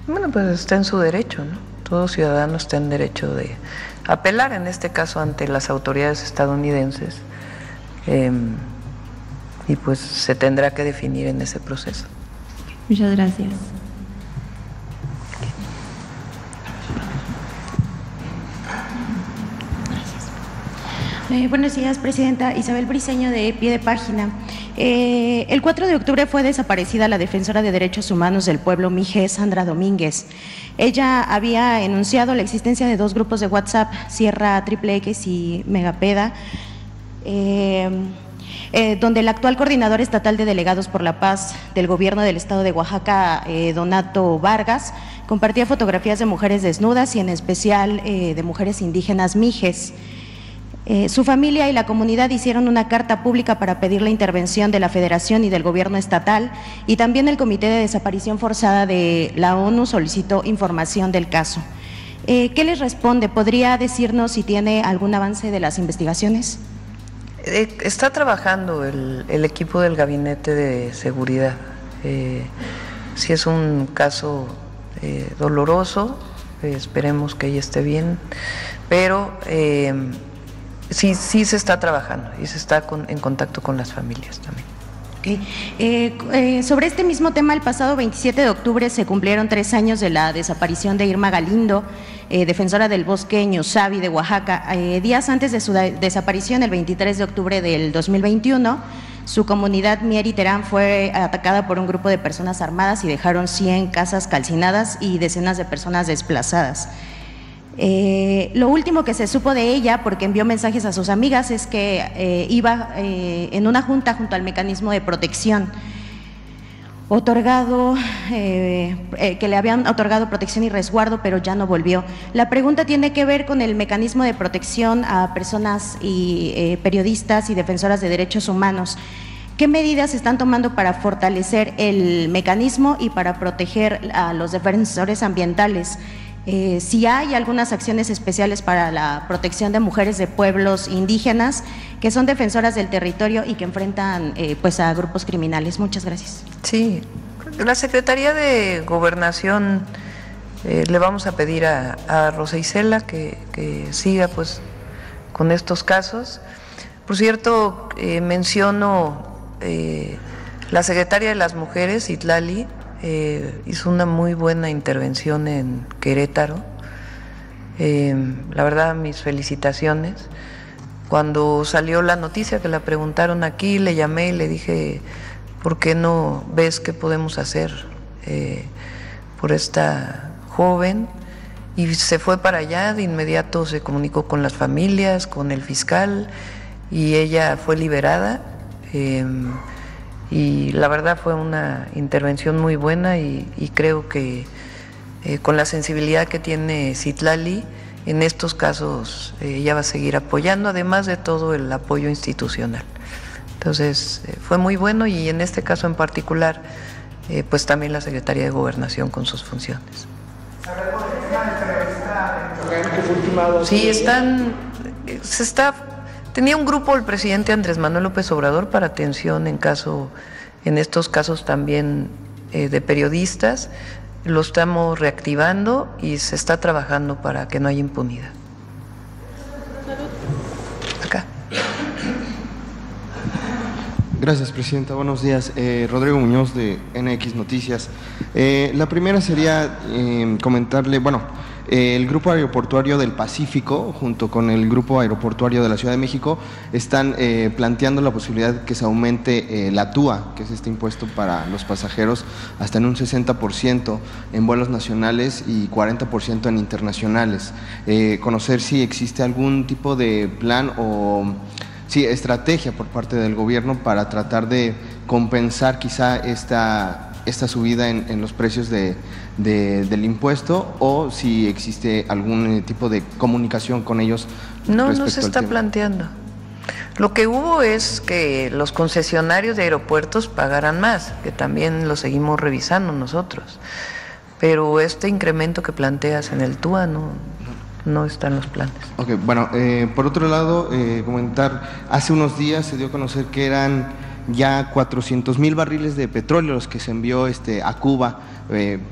Bueno, pues está en su derecho, ¿no? Todo ciudadano está en derecho de apelar, en este caso ante las autoridades estadounidenses, y pues se tendrá que definir en ese proceso. Muchas gracias. Buenos días, Presidenta. Isabel Briseño, de Pie de Página. El 4 de octubre fue desaparecida la defensora de derechos humanos del pueblo Mije, Sandra Domínguez. Ella había enunciado la existencia de dos grupos de WhatsApp, Sierra Triple X y Megapeda, donde el actual coordinador estatal de delegados por la paz del gobierno del estado de Oaxaca, Donato Vargas, compartía fotografías de mujeres desnudas y en especial de mujeres indígenas mijes. Su familia y la comunidad hicieron una carta pública para pedir la intervención de la Federación y del Gobierno Estatal, y también el Comité de Desaparición Forzada de la ONU solicitó información del caso. ¿Qué les responde? ¿Podría decirnos si tiene algún avance de las investigaciones? Está trabajando el equipo del Gabinete de Seguridad. Si es un caso doloroso, esperemos que ella esté bien, pero… Sí se está trabajando y se está en contacto con las familias también. Okay. Sobre este mismo tema, el pasado 27 de octubre se cumplieron 3 años de la desaparición de Irma Galindo, defensora del bosque Ñusabi de Oaxaca. Días antes de su desaparición, el 23 de octubre del 2021, su comunidad Mieriterán fue atacada por un grupo de personas armadas y dejaron 100 casas calcinadas y decenas de personas desplazadas. Lo último que se supo de ella, porque envió mensajes a sus amigas, es que iba en una junta junto al mecanismo de protección otorgado, que le habían otorgado protección y resguardo, pero ya no volvió. La pregunta tiene que ver con el mecanismo de protección a personas y periodistas y defensoras de derechos humanos. ¿Qué medidas se están tomando para fortalecer el mecanismo y para proteger a los defensores ambientales? Si hay algunas acciones especiales para la protección de mujeres de pueblos indígenas que son defensoras del territorio y que enfrentan pues a grupos criminales. Muchas gracias. Sí, la Secretaría de Gobernación, le vamos a pedir a Rosa Isela que siga pues con estos casos. Por cierto, menciono la secretaria de las Mujeres, Citlali. Hizo una muy buena intervención en Querétaro, la verdad mis felicitaciones. Cuando salió la noticia que la preguntaron aquí, le llamé y le dije, ¿por qué no ves qué podemos hacer por esta joven? Y se fue para allá, de inmediato se comunicó con las familias, con el fiscal, y ella fue liberada. Y la verdad fue una intervención muy buena y creo que con la sensibilidad que tiene Citlali, en estos casos ella va a seguir apoyando, además de todo el apoyo institucional. Entonces fue muy bueno, y en este caso en particular, pues también la Secretaría de Gobernación con sus funciones. Sí, tenía un grupo el presidente Andrés Manuel López Obrador para atención en estos casos también de periodistas. Lo estamos reactivando y se está trabajando para que no haya impunidad. Acá. Gracias, Presidenta. Buenos días. Rodrigo Muñoz, de NX Noticias. La primera sería comentarle, el Grupo Aeroportuario del Pacífico, junto con el Grupo Aeroportuario de la Ciudad de México, están planteando la posibilidad que se aumente la TUA, que es este impuesto para los pasajeros, hasta en un 60% en vuelos nacionales y 40% en internacionales. Conocer si existe algún tipo de plan o estrategia por parte del gobierno para tratar de compensar quizá esta subida en los precios del impuesto, o si existe algún tipo de comunicación con ellos. No se está planteando. Lo que hubo es que los concesionarios de aeropuertos pagaran más, que también lo seguimos revisando nosotros, pero este incremento que planteas en el TUA no están los planes. Ok, por otro lado, comentar, hace unos días se dio a conocer que eran ya 400,000 barriles de petróleo los que se envió a Cuba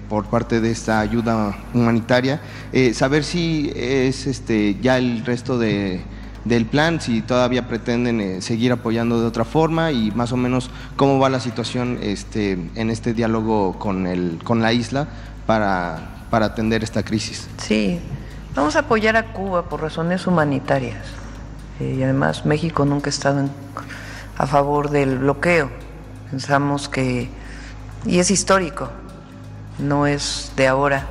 por parte de esta ayuda humanitaria. Saber si es ya el resto del plan, si todavía pretenden seguir apoyando de otra forma, y más o menos cómo va la situación en este diálogo con la isla para atender esta crisis. Sí, vamos a apoyar a Cuba por razones humanitarias, y además México nunca ha estado a favor del bloqueo. Pensamos que, y es histórico, no es de ahora,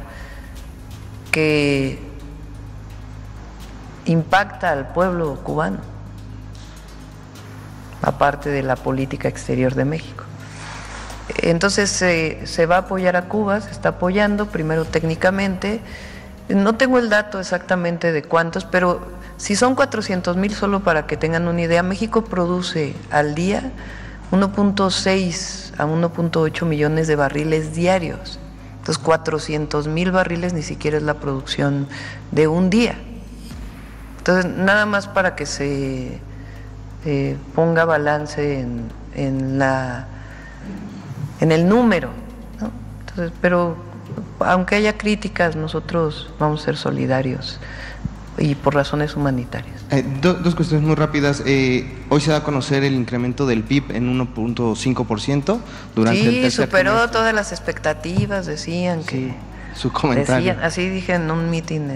que impacta al pueblo cubano, aparte de la política exterior de México. Entonces se va a apoyar a Cuba, se está apoyando, primero técnicamente. No tengo el dato exactamente de cuántos, pero si son 400,000, solo para que tengan una idea, México produce al día 1.6 a 1.8 millones de barriles diarios. Entonces 400,000 barriles ni siquiera es la producción de un día. Entonces, nada más para que se ponga balance en el número, ¿no? Entonces, pero aunque haya críticas, nosotros vamos a ser solidarios y por razones humanitarias. Dos cuestiones muy rápidas. Hoy se da a conocer el incremento del PIB en 1.5% durante el tercer superó trimestre. Todas las expectativas, decían que… Su comentario. Decían, así dije en un mitin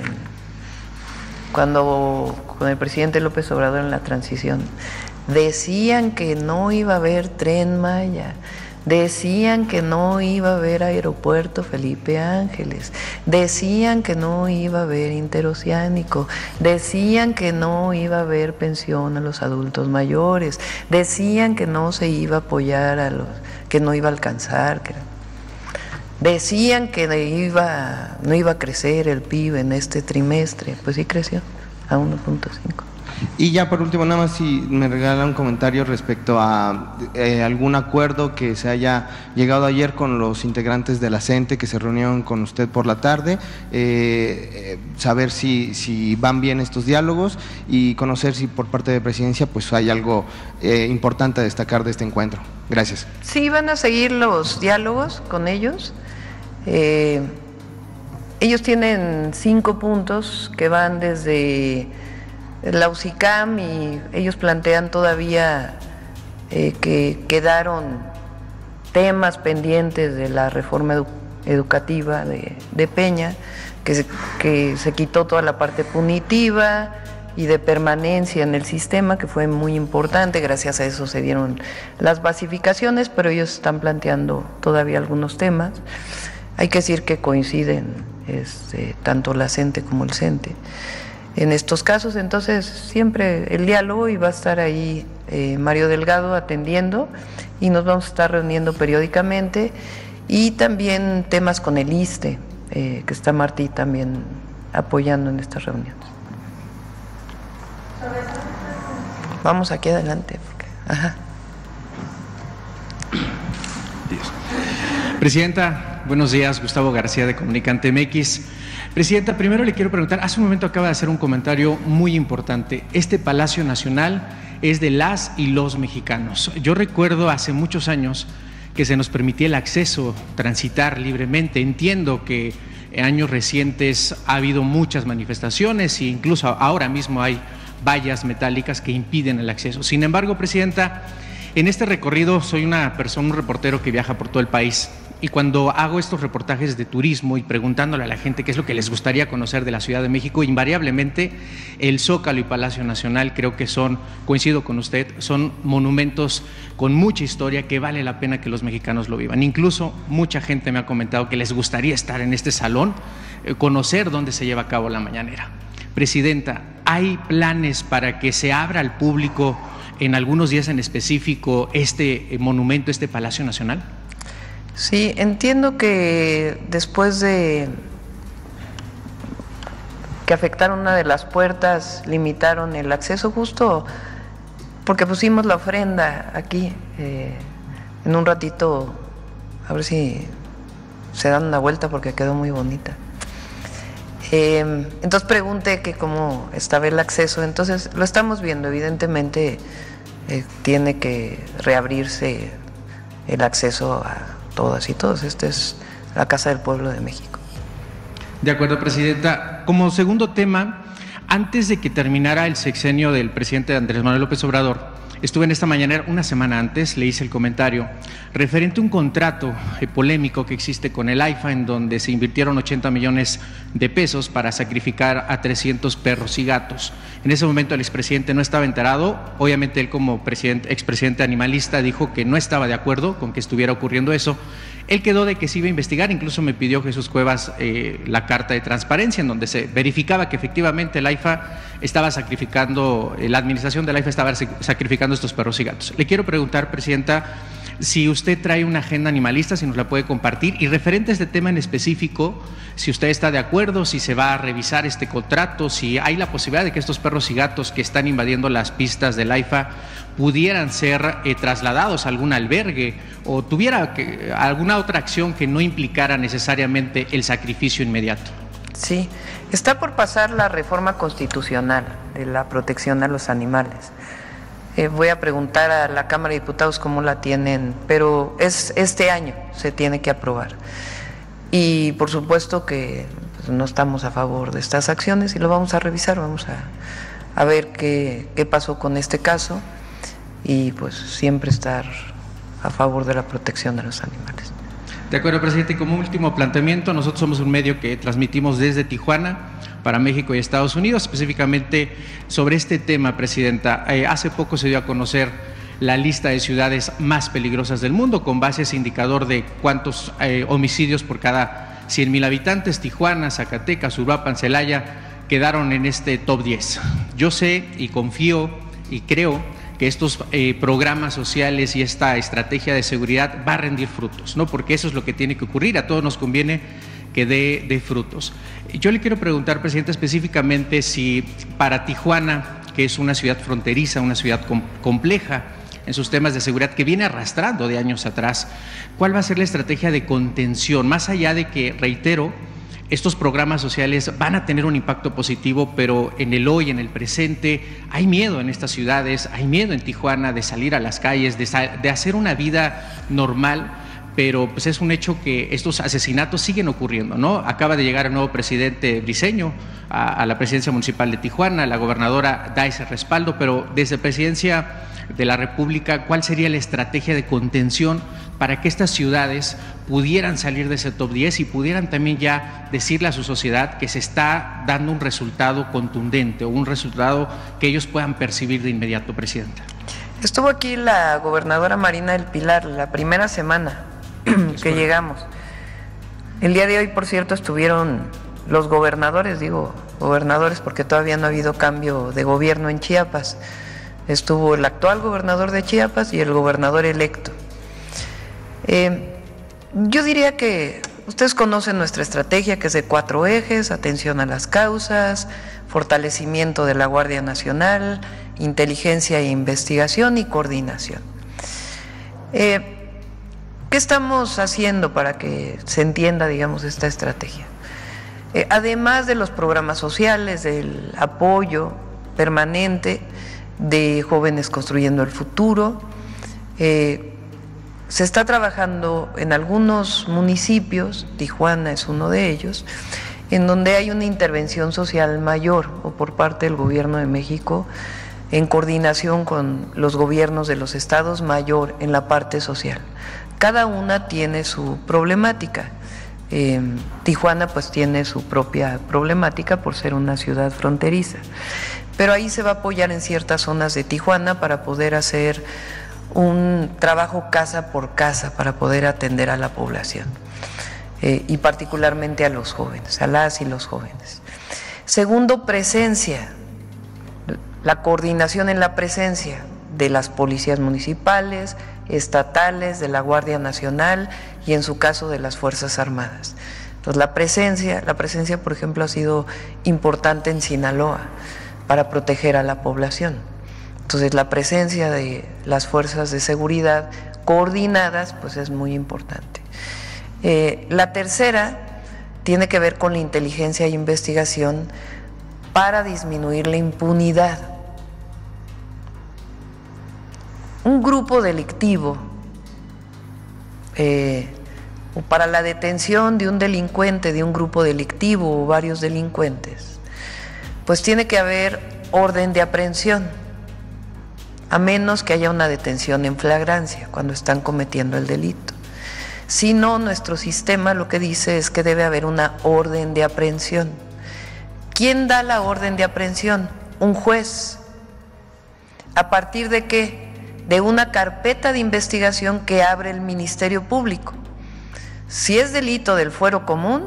cuando con el presidente López Obrador en la transición. Decían que no iba a haber Tren Maya, decían que no iba a haber aeropuerto Felipe Ángeles, decían que no iba a haber interoceánico, decían que no iba a haber pensión a los adultos mayores, decían que no se iba a apoyar a los que no iba a alcanzar, decían que no iba a crecer el PIB en este trimestre. Pues sí creció a 1.5. Y ya por último, nada más si me regalan un comentario respecto a algún acuerdo que se haya llegado ayer con los integrantes de la CENTE que se reunieron con usted por la tarde, saber si van bien estos diálogos y conocer si por parte de Presidencia pues hay algo importante a destacar de este encuentro. Gracias. Sí, van a seguir los diálogos con ellos. Ellos tienen 5 puntos que van desde la UCICAM, y ellos plantean todavía que quedaron temas pendientes de la reforma educativa de Peña, que se quitó toda la parte punitiva y de permanencia en el sistema, que fue muy importante. Gracias a eso se dieron las basificaciones, pero ellos están planteando todavía algunos temas. Hay que decir que coinciden tanto la CENTE como el CENTE en estos casos. Entonces siempre el diálogo, y va a estar ahí Mario Delgado atendiendo, y nos vamos a estar reuniendo periódicamente, y también temas con el ISSSTE, que está Martí también apoyando en estas reuniones. Vamos aquí adelante. Ajá. Presidenta, buenos días. Gustavo García de Comunicante MX. Presidenta, primero le quiero preguntar, hace un momento acaba de hacer un comentario muy importante. Este Palacio Nacional es de las y los mexicanos. Yo recuerdo hace muchos años que se nos permitía el acceso, transitar libremente. Entiendo que en años recientes ha habido muchas manifestaciones e incluso ahora mismo hay vallas metálicas que impiden el acceso. Sin embargo, Presidenta, en este recorrido soy una persona, un reportero que viaja por todo el país. Y cuando hago estos reportajes de turismo y preguntándole a la gente qué es lo que les gustaría conocer de la Ciudad de México, invariablemente el Zócalo y Palacio Nacional, creo que son, coincido con usted, son monumentos con mucha historia que vale la pena que los mexicanos lo vivan. Incluso mucha gente me ha comentado que les gustaría estar en este salón, conocer dónde se lleva a cabo la mañanera. Presidenta, ¿hay planes para que se abra al público en algunos días en específico este monumento, este Palacio Nacional? Sí, entiendo que después de que afectaron una de las puertas, limitaron el acceso, justo porque pusimos la ofrenda aquí. En un ratito, a ver si se dan una vuelta porque quedó muy bonita. Entonces pregunté que cómo estaba el acceso. Entonces lo estamos viendo, evidentemente tiene que reabrirse el acceso a todas y todos. Esta es la Casa del Pueblo de México. De acuerdo, presidenta. Como segundo tema, antes de que terminara el sexenio del presidente Andrés Manuel López Obrador, estuve en esta mañana, una semana antes, le hice el comentario referente a un contrato polémico que existe con el AIFA, en donde se invirtieron 80 millones de pesos para sacrificar a 300 perros y gatos. En ese momento el expresidente no estaba enterado, obviamente él como expresidente animalista dijo que no estaba de acuerdo con que estuviera ocurriendo eso. Él quedó de que se iba a investigar, incluso me pidió Jesús Cuevas la carta de transparencia en donde se verificaba que efectivamente el AIFA estaba sacrificando, la administración del AIFA estaba sacrificando estos perros y gatos. Le quiero preguntar, presidenta, si usted trae una agenda animalista, si nos la puede compartir, y referente a este tema en específico, si usted está de acuerdo, si se va a revisar este contrato, si hay la posibilidad de que estos perros y gatos que están invadiendo las pistas del AIFA pudieran ser trasladados a algún albergue o tuviera alguna otra acción que no implicara necesariamente el sacrificio inmediato. Sí, está por pasar la reforma constitucional de la protección a los animales. Voy a preguntar a la Cámara de Diputados cómo la tienen, pero es este año se tiene que aprobar. Y por supuesto que pues, no estamos a favor de estas acciones y lo vamos a revisar, vamos a ver qué pasó con este caso y pues siempre estar a favor de la protección de los animales. De acuerdo, presidente. Y como último planteamiento, nosotros somos un medio que transmitimos desde Tijuana para México y Estados Unidos, específicamente sobre este tema, presidenta. Hace poco se dio a conocer la lista de ciudades más peligrosas del mundo, con base a ese indicador de cuántos homicidios por cada 100,000 habitantes. Tijuana, Zacatecas, Uruapan, Celaya quedaron en este top 10. Yo sé y confío y creo que estos programas sociales y esta estrategia de seguridad va a rendir frutos, ¿no? Porque eso es lo que tiene que ocurrir, a todos nos conviene que dé frutos. Yo le quiero preguntar, presidente, específicamente si para Tijuana, que es una ciudad fronteriza, una ciudad compleja en sus temas de seguridad que viene arrastrando de años atrás, ¿cuál va a ser la estrategia de contención? Más allá de que, reitero, estos programas sociales van a tener un impacto positivo, pero en el hoy, en el presente, hay miedo en estas ciudades, hay miedo en Tijuana de salir a las calles, de hacer una vida normal, pero pues es un hecho que estos asesinatos siguen ocurriendo, ¿no? Acaba de llegar el nuevo presidente Briceño a la presidencia municipal de Tijuana, la gobernadora da ese respaldo, pero desde presidencia de la República, ¿cuál sería la estrategia de contención para que estas ciudades pudieran salir de ese top 10 y pudieran también ya decirle a su sociedad que se está dando un resultado contundente o un resultado que ellos puedan percibir de inmediato, presidenta? Estuvo aquí la gobernadora Marina del Pilar la primera semana que llegamos. El día de hoy, por cierto, estuvieron los gobernadores, digo gobernadores porque todavía no ha habido cambio de gobierno en Chiapas. Estuvo el actual gobernador de Chiapas y el gobernador electo. Yo diría que ustedes conocen nuestra estrategia, que es de 4 ejes: atención a las causas, fortalecimiento de la Guardia Nacional, inteligencia e investigación y coordinación. ¿Qué estamos haciendo para que se entienda, digamos, esta estrategia? Además de los programas sociales, del apoyo permanente de Jóvenes Construyendo el Futuro, se está trabajando en algunos municipios, Tijuana es uno de ellos, en donde hay una intervención social mayor o por parte del Gobierno de México en coordinación con los gobiernos de los estados mayor en la parte social. Cada una tiene su problemática. Tijuana pues tiene su propia problemática por ser una ciudad fronteriza, pero ahí se va a apoyar en ciertas zonas de Tijuana para poder hacer un trabajo casa por casa para poder atender a la población y particularmente a los jóvenes, a las y los jóvenes. Segundo, presencia, la coordinación en la presencia de las policías municipales, estatales, de la Guardia Nacional y en su caso de las Fuerzas Armadas. Entonces la presencia por ejemplo ha sido importante en Sinaloa para proteger a la población. Entonces la presencia de las fuerzas de seguridad coordinadas pues es muy importante. La tercera tiene que ver con la inteligencia e investigación para disminuir la impunidad. un grupo delictivo, para la detención de un delincuente, de un grupo delictivo o varios delincuentes, pues tiene que haber orden de aprehensión, a menos que haya una detención en flagrancia cuando están cometiendo el delito. Si no, nuestro sistema lo que dice es que debe haber una orden de aprehensión. ¿Quién da la orden de aprehensión? Un juez. ¿A partir de qué? De una carpeta de investigación que abre el Ministerio Público. Si es delito del fuero común,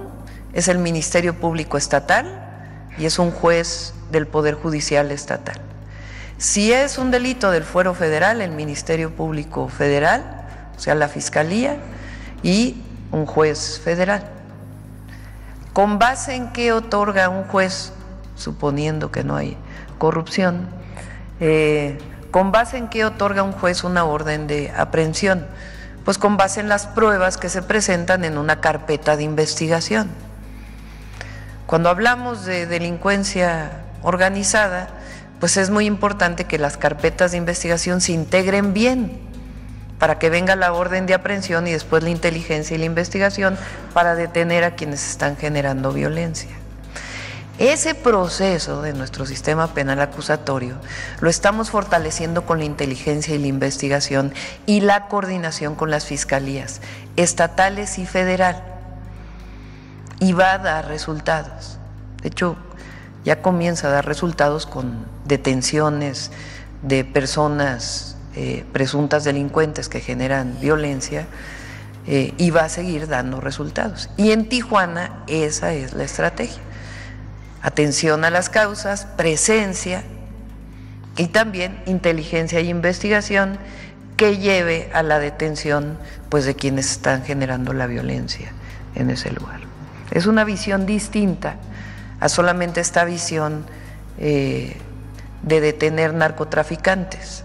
es el Ministerio Público Estatal y es un juez del Poder Judicial Estatal. Si es un delito del fuero federal, el Ministerio Público Federal, o sea, la Fiscalía, y un juez federal. ¿Con base en qué otorga un juez, suponiendo que no hay corrupción, con base en qué otorga un juez una orden de aprehensión? Pues con base en las pruebas que se presentan en una carpeta de investigación. Cuando hablamos de delincuencia organizada, pues es muy importante que las carpetas de investigación se integren bien para que venga la orden de aprehensión y después la inteligencia y la investigación para detener a quienes están generando violencia. Ese proceso de nuestro sistema penal acusatorio lo estamos fortaleciendo con la inteligencia y la investigación y la coordinación con las fiscalías estatales y federal, y va a dar resultados. De hecho, ya comienza a dar resultados con detenciones de personas presuntas delincuentes que generan violencia, y va a seguir dando resultados. Y en Tijuana esa es la estrategia. Atención a las causas, presencia y también inteligencia e investigación que lleve a la detención, pues, de quienes están generando la violencia en ese lugar. Es una visión distinta a solamente esta visión de detener narcotraficantes,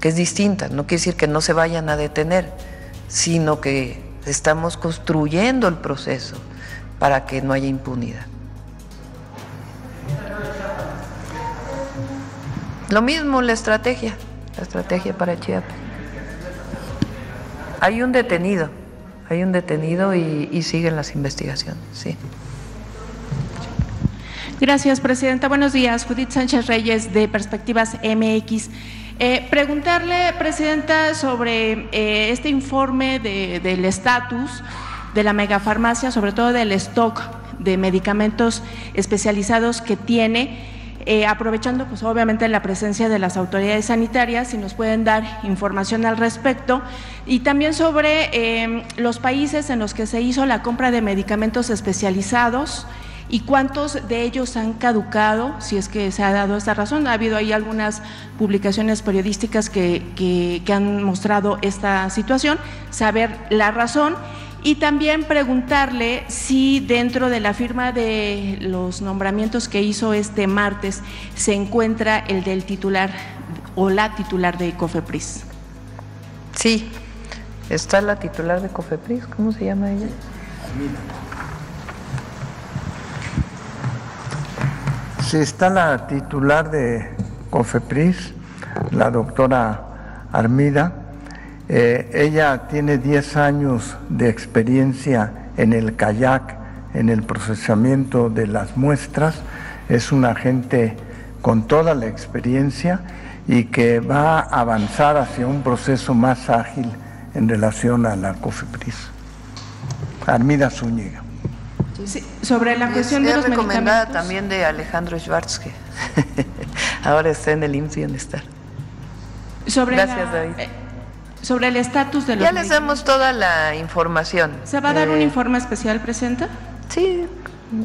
que es distinta. No quiere decir que no se vayan a detener, sino que estamos construyendo el proceso para que no haya impunidad. Lo mismo la estrategia para Chiapas. Hay un detenido y siguen las investigaciones, sí. Gracias, Presidenta. Buenos días, Judith Sánchez Reyes de Perspectivas MX. Preguntarle, Presidenta, sobre este informe del estatus de la megafarmacia, sobre todo del stock de medicamentos especializados que tiene. Aprovechando, pues, obviamente, la presencia de las autoridades sanitarias, si nos pueden dar información al respecto, y también sobre los países en los que se hizo la compra de medicamentos especializados y cuántos de ellos han caducado, si es que se ha dado esta razón. Ha habido ahí algunas publicaciones periodísticas que han mostrado esta situación, saber la razón. Y también preguntarle si dentro de la firma de los nombramientos que hizo este martes se encuentra el del titular o la titular de COFEPRIS. Sí, está la titular de COFEPRIS, ¿cómo se llama ella? Sí, está la titular de COFEPRIS, la doctora Armida. Ella tiene 10 años de experiencia en el CAIAC, en el procesamiento de las muestras. Es una agente con toda la experiencia y que va a avanzar hacia un proceso más ágil en relación a la COFEPRIS. Armida Zúñiga. Sí, sobre la cuestión de los medicamentos. Recomendada también de Alejandro Schwarzke. Ahora está en el IMSS Bienestar. Gracias, David. Sobre el estatus de los ya les damos toda la información. ¿Se va a dar un informe especial, Presidenta? Sí,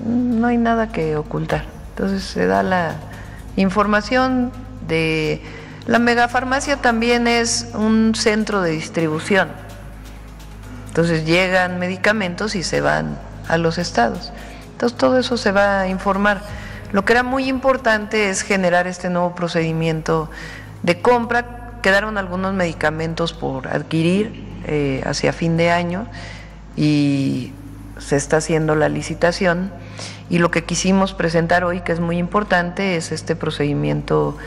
no hay nada que ocultar. Entonces se da la información de… La megafarmacia también es un centro de distribución. Entonces llegan medicamentos y se van a los estados. Entonces todo eso se va a informar. Lo que era muy importante es generar este nuevo procedimiento de compra. Quedaron algunos medicamentos por adquirir hacia fin de año y se está haciendo la licitación, y lo que quisimos presentar hoy, que es muy importante, es este procedimiento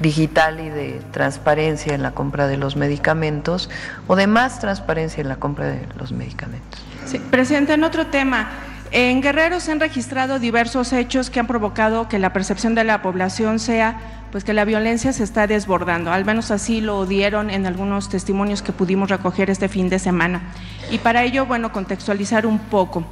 digital y de transparencia en la compra de los medicamentos, o de más transparencia en la compra de los medicamentos. Sí, presidente, en otro tema, en Guerrero se han registrado diversos hechos que han provocado que la percepción de la población sea pues que la violencia se está desbordando, al menos así lo dieron en algunos testimonios que pudimos recoger este fin de semana. Y para ello, bueno, contextualizar un poco.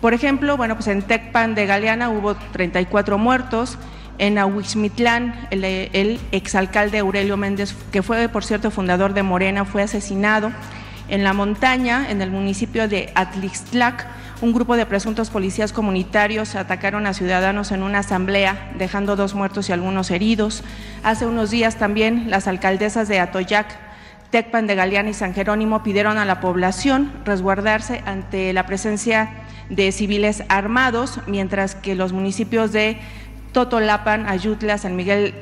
Por ejemplo, bueno, pues en Tecpan de Galeana hubo 34 muertos. En Ahuixmitlán, el exalcalde Aurelio Méndez, que fue, por cierto, fundador de Morena, fue asesinado. En La Montaña, en el municipio de Atlixtlac, un grupo de presuntos policías comunitarios atacaron a ciudadanos en una asamblea, dejando 2 muertos y algunos heridos. Hace unos días también las alcaldesas de Atoyac, Tecpan de Galeana y San Jerónimo pidieron a la población resguardarse ante la presencia de civiles armados, mientras que los municipios de Totolapan, Ayutla, San Miguel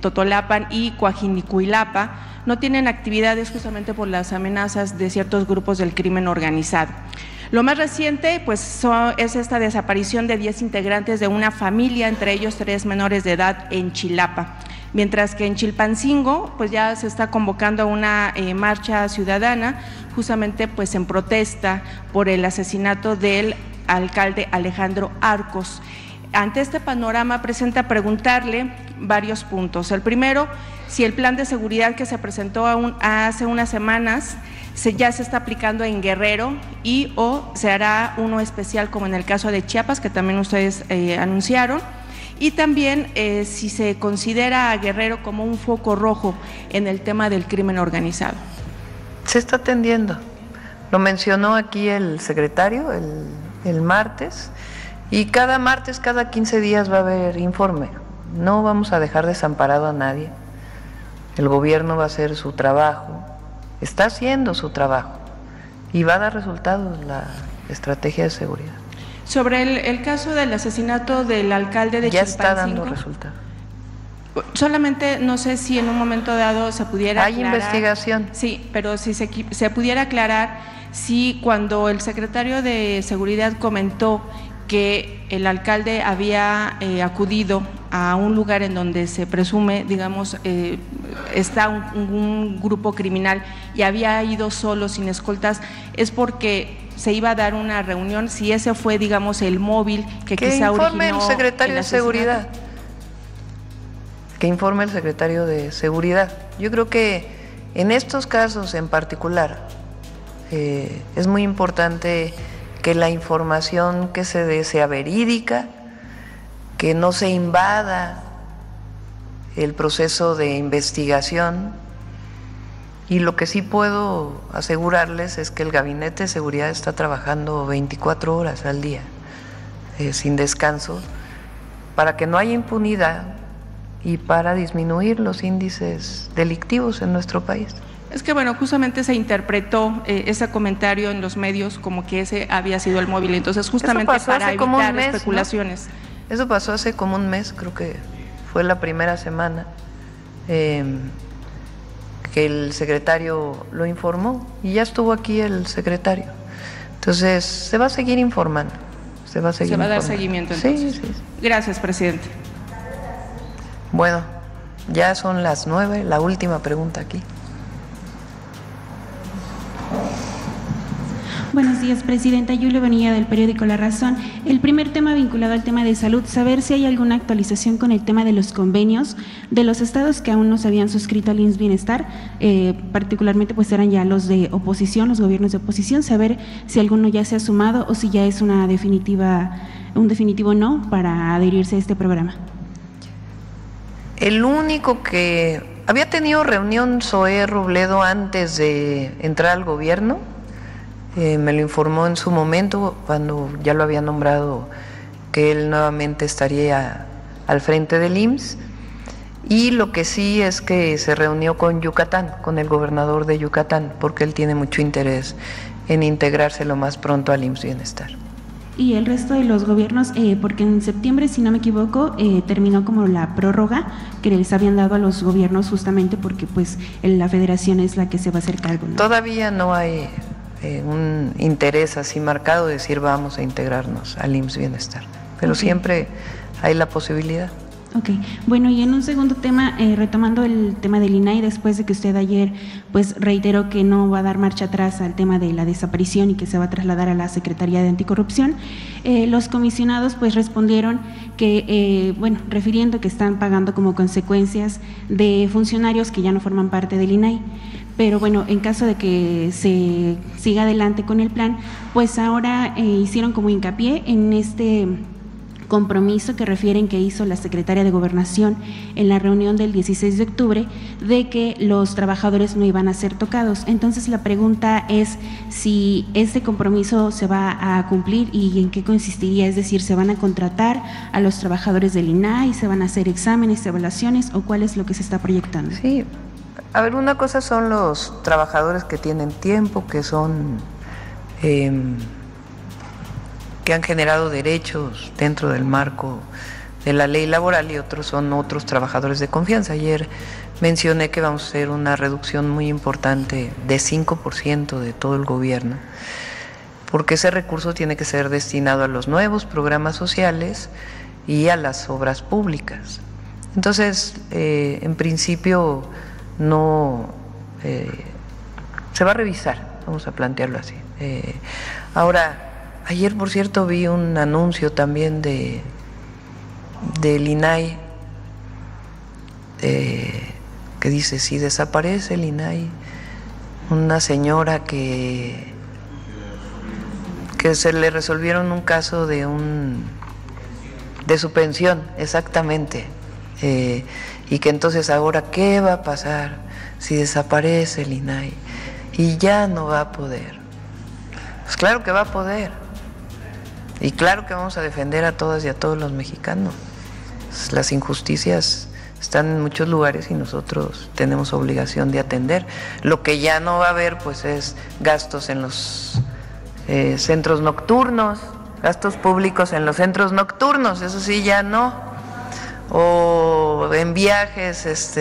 Totolapan y Coajinicuilapa no tienen actividades justamente por las amenazas de ciertos grupos del crimen organizado. Lo más reciente pues es esta desaparición de 10 integrantes de una familia, entre ellos 3 menores de edad en Chilapa. Mientras que en Chilpancingo pues ya se está convocando una marcha ciudadana justamente pues en protesta por el asesinato del alcalde Alejandro Arcos. Ante este panorama, presenta preguntarle varios puntos. El primero, si el plan de seguridad que se presentó hace unas semanas ya se está aplicando en Guerrero y o se hará uno especial como en el caso de Chiapas, que también ustedes anunciaron. Y también si se considera a Guerrero como un foco rojo en el tema del crimen organizado. Se está atendiendo. Lo mencionó aquí el secretario el martes. Y cada martes, cada 15 días va a haber informe. No vamos a dejar desamparado a nadie. El gobierno va a hacer su trabajo, está haciendo su trabajo y va a dar resultados la estrategia de seguridad. Sobre el caso del asesinato del alcalde de Chilpancingo. Ya está dando resultados. Solamente no sé si en un momento dado se pudiera aclarar. Hay investigación. Sí, pero si se pudiera aclarar, si cuando el secretario de Seguridad comentó que el alcalde había acudido a un lugar en donde se presume, digamos, está un grupo criminal y había ido solo, sin escoltas, es porque se iba a dar una reunión, si ese fue, digamos, el móvil que quizá originó… Que informe el secretario de Seguridad. Que informe el secretario de Seguridad. Yo creo que en estos casos en particular es muy importante… que la información que se dé sea verídica, que no se invada el proceso de investigación, y lo que sí puedo asegurarles es que el Gabinete de Seguridad está trabajando 24 horas al día, sin descanso, para que no haya impunidad y para disminuir los índices delictivos en nuestro país. Es que, bueno, justamente se interpretó ese comentario en los medios como que ese había sido el móvil. Entonces, justamente para evitar especulaciones. ¿No? Eso pasó hace como un mes, creo que fue la primera semana, que el secretario lo informó y ya estuvo aquí el secretario. Entonces, se va a seguir informando. Se va a dar seguimiento, entonces. Sí, sí. Gracias, presidente. Bueno, ya son las 9, la última pregunta aquí. Buenos días, presidenta. Julio Bonilla, del periódico La Razón. El primer tema vinculado al tema de salud, saber si hay alguna actualización con el tema de los convenios de los estados que aún no se habían suscrito al IMSS Bienestar, particularmente pues eran ya los de oposición, los gobiernos de oposición, saber si alguno ya se ha sumado o si ya es una definitiva, un definitivo no para adherirse a este programa. El único que… había tenido reunión Zoé Robledo antes de entrar al gobierno. Me lo informó en su momento, cuando ya lo había nombrado, que él nuevamente estaría al frente del IMSS. Y lo que sí es que se reunió con Yucatán, con el gobernador de Yucatán, porque él tiene mucho interés en integrarse lo más pronto al IMSS Bienestar. Y el resto de los gobiernos, porque en septiembre, si no me equivoco, terminó como la prórroga que les habían dado a los gobiernos justamente porque pues la federación es la que se va a hacer cargo, ¿no? Todavía no hay… un interés así marcado de decir vamos a integrarnos al IMSS Bienestar, pero okay, siempre hay la posibilidad. Ok, bueno, y en un segundo tema, retomando el tema del INAI, después de que usted ayer pues reiteró que no va a dar marcha atrás al tema de la desaparición y que se va a trasladar a la Secretaría de Anticorrupción, los comisionados pues respondieron que, bueno, refiriendo que están pagando como consecuencias de funcionarios que ya no forman parte del INAI. Pero bueno, en caso de que se siga adelante con el plan, pues ahora hicieron como hincapié en este compromiso que refieren que hizo la secretaria de Gobernación en la reunión del 16 de octubre de que los trabajadores no iban a ser tocados. Entonces la pregunta es si este compromiso se va a cumplir y en qué consistiría, es decir, ¿se van a contratar a los trabajadores del INAI, se van a hacer exámenes, evaluaciones o cuál es lo que se está proyectando? Sí, a ver, una cosa son los trabajadores que tienen tiempo, que son… que han generado derechos dentro del marco de la ley laboral, y otros son otros trabajadores de confianza. Ayer mencioné que vamos a hacer una reducción muy importante de 5% de todo el gobierno, porque ese recurso tiene que ser destinado a los nuevos programas sociales y a las obras públicas. Entonces, en principio, no se va a revisar, vamos a plantearlo así. Ahora… Ayer, por cierto, vi un anuncio también del INAI que dice, si desaparece el INAI, una señora que se le resolvieron un caso de su pensión, exactamente, y que entonces ahora, ¿qué va a pasar si desaparece el INAI? Y ya no va a poder. Pues claro que va a poder. Y claro que vamos a defender a todas y a todos los mexicanos. Las injusticias están en muchos lugares y nosotros tenemos obligación de atender. Lo que ya no va a haber pues es gastos en los centros nocturnos, gastos públicos en los centros nocturnos, eso sí ya no. O en viajes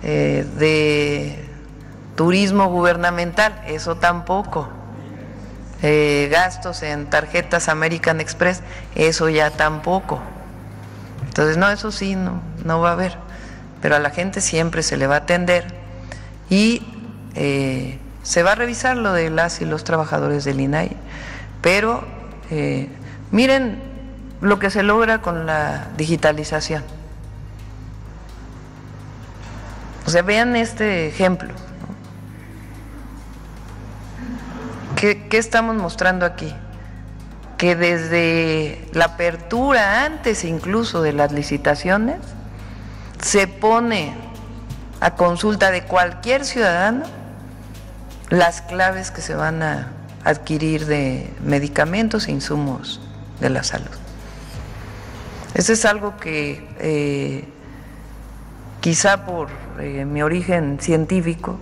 de turismo gubernamental, eso tampoco. Gastos en tarjetas American Express, eso ya tampoco. Entonces, no, eso sí, no va a haber. Pero a la gente siempre se le va a atender y se va a revisar lo de las y los trabajadores del INAI. Pero miren lo que se logra con la digitalización. O sea, vean este ejemplo. ¿Qué estamos mostrando aquí? Que desde la apertura, antes incluso de las licitaciones, se pone a consulta de cualquier ciudadano las claves que se van a adquirir de medicamentos e insumos de la salud. Eso es algo que quizá por mi origen científico,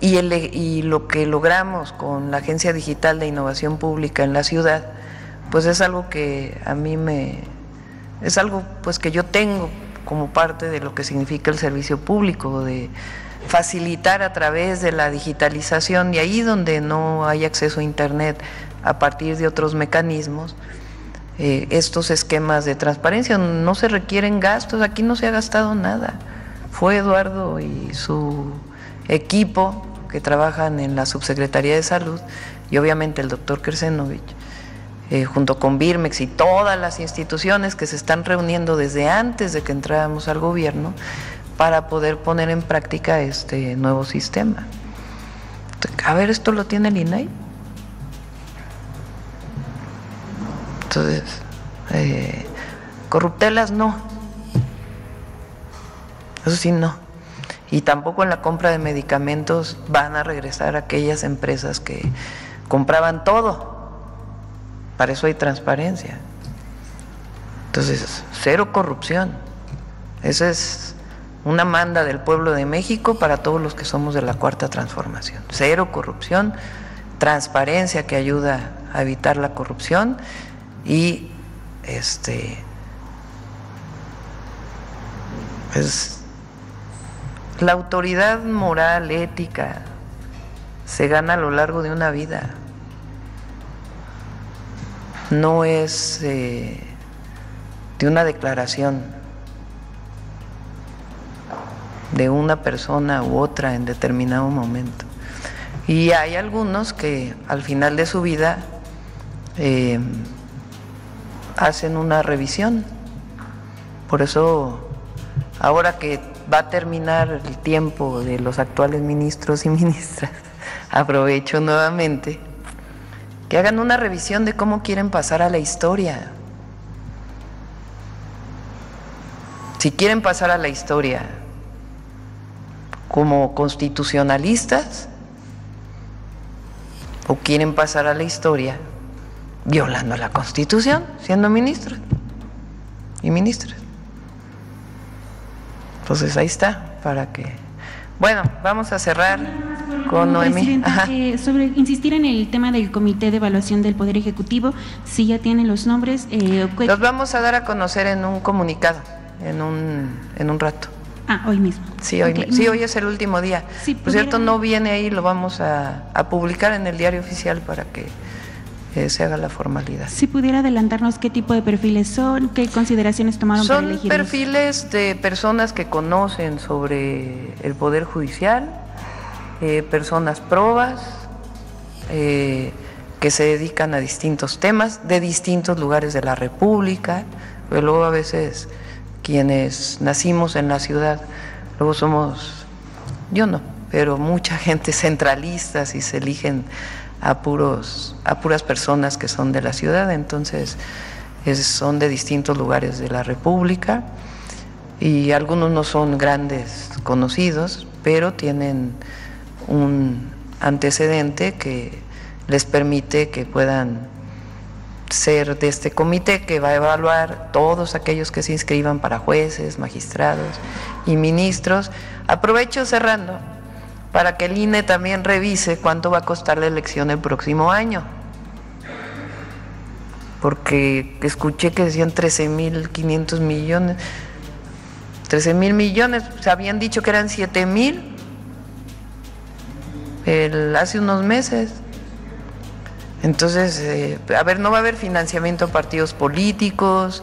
y lo que logramos con la Agencia Digital de Innovación Pública en la ciudad, pues es algo que a mí es algo pues que yo tengo como parte de lo que significa el servicio público, de facilitar a través de la digitalización, y ahí donde no hay acceso a internet a partir de otros mecanismos, estos esquemas de transparencia. No se requieren gastos, aquí no se ha gastado nada. Fue Eduardo y su equipo que trabajan en la Subsecretaría de Salud y obviamente el doctor Kersenovich, junto con Birmex y todas las instituciones que se están reuniendo desde antes de que entráramos al gobierno para poder poner en práctica este nuevo sistema. A ver, ¿esto lo tiene el INAI? Entonces, corruptelas no, eso sí no. Y tampoco en la compra de medicamentos van a regresar aquellas empresas que compraban todo. Para eso hay transparencia. Entonces, cero corrupción. Esa es una manda del pueblo de México para todos los que somos de la Cuarta Transformación. Cero corrupción, transparencia que ayuda a evitar la corrupción y la autoridad moral, ética, se gana a lo largo de una vida. No es de una declaración de una persona u otra en determinado momento. Y hay algunos que al final de su vida hacen una revisión. Por eso, ahora que va a terminar el tiempo de los actuales ministros y ministras, aprovecho nuevamente que hagan una revisión de cómo quieren pasar a la historia. Si quieren pasar a la historia como constitucionalistas o quieren pasar a la historia violando la Constitución, siendo ministros y ministras. Entonces ahí está, para que… Bueno, vamos a cerrar con Noemí. Sobre insistir en el tema del Comité de Evaluación del Poder Ejecutivo, si ya tienen los nombres… los vamos a dar a conocer en un comunicado, en un rato. Ah, hoy mismo. Sí, hoy, okay. Sí, hoy es el último día. Sí, por cierto, no viene ahí, lo vamos a publicar en el diario oficial para que… se haga la formalidad. Si pudiera adelantarnos qué tipo de perfiles son, qué consideraciones tomaron para elegirlos. Son perfiles de personas que conocen sobre el Poder Judicial, personas probas, que se dedican a distintos temas, de distintos lugares de la República, pero luego a veces quienes nacimos en la ciudad, luego somos, yo no, pero mucha gente centralista y se eligen a puras personas que son de la ciudad, entonces son de distintos lugares de la República y algunos no son grandes conocidos, pero tienen un antecedente que les permite que puedan ser de este comité que va a evaluar todos aquellos que se inscriban para jueces, magistrados y ministros. Aprovecho cerrando para que el INE también revise cuánto va a costar la elección el próximo año, porque escuché que decían 13,500 millones, 13,000 millones, se habían dicho que eran 7,000 hace unos meses. Entonces, a ver, no va a haber financiamiento a partidos políticos,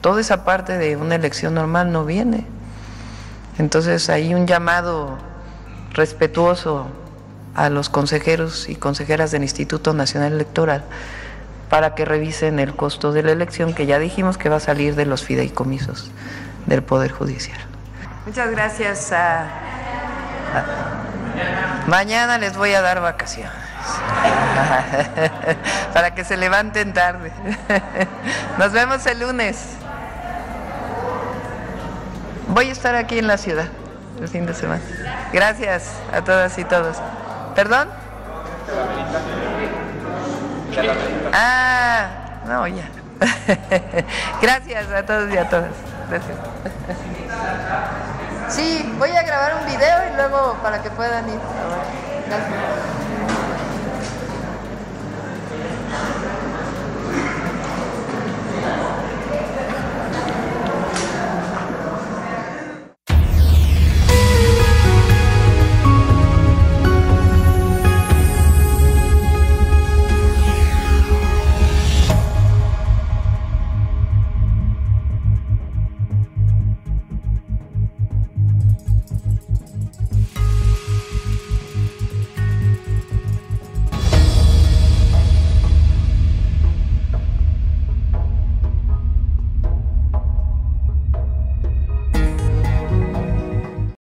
toda esa parte de una elección normal no viene. Entonces, hay un llamado respetuoso a los consejeros y consejeras del Instituto Nacional Electoral para que revisen el costo de la elección, que ya dijimos que va a salir de los fideicomisos del Poder Judicial. Muchas gracias. Mañana les voy a dar vacaciones, para que se levanten tarde. Nos vemos el lunes. Voy a estar aquí en la ciudad el fin de semana. Gracias a todas y todos. ¿Perdón? Ah, no, ya. Gracias a todos y a todas. Gracias. Sí, voy a grabar un video y luego para que puedan ir. Gracias.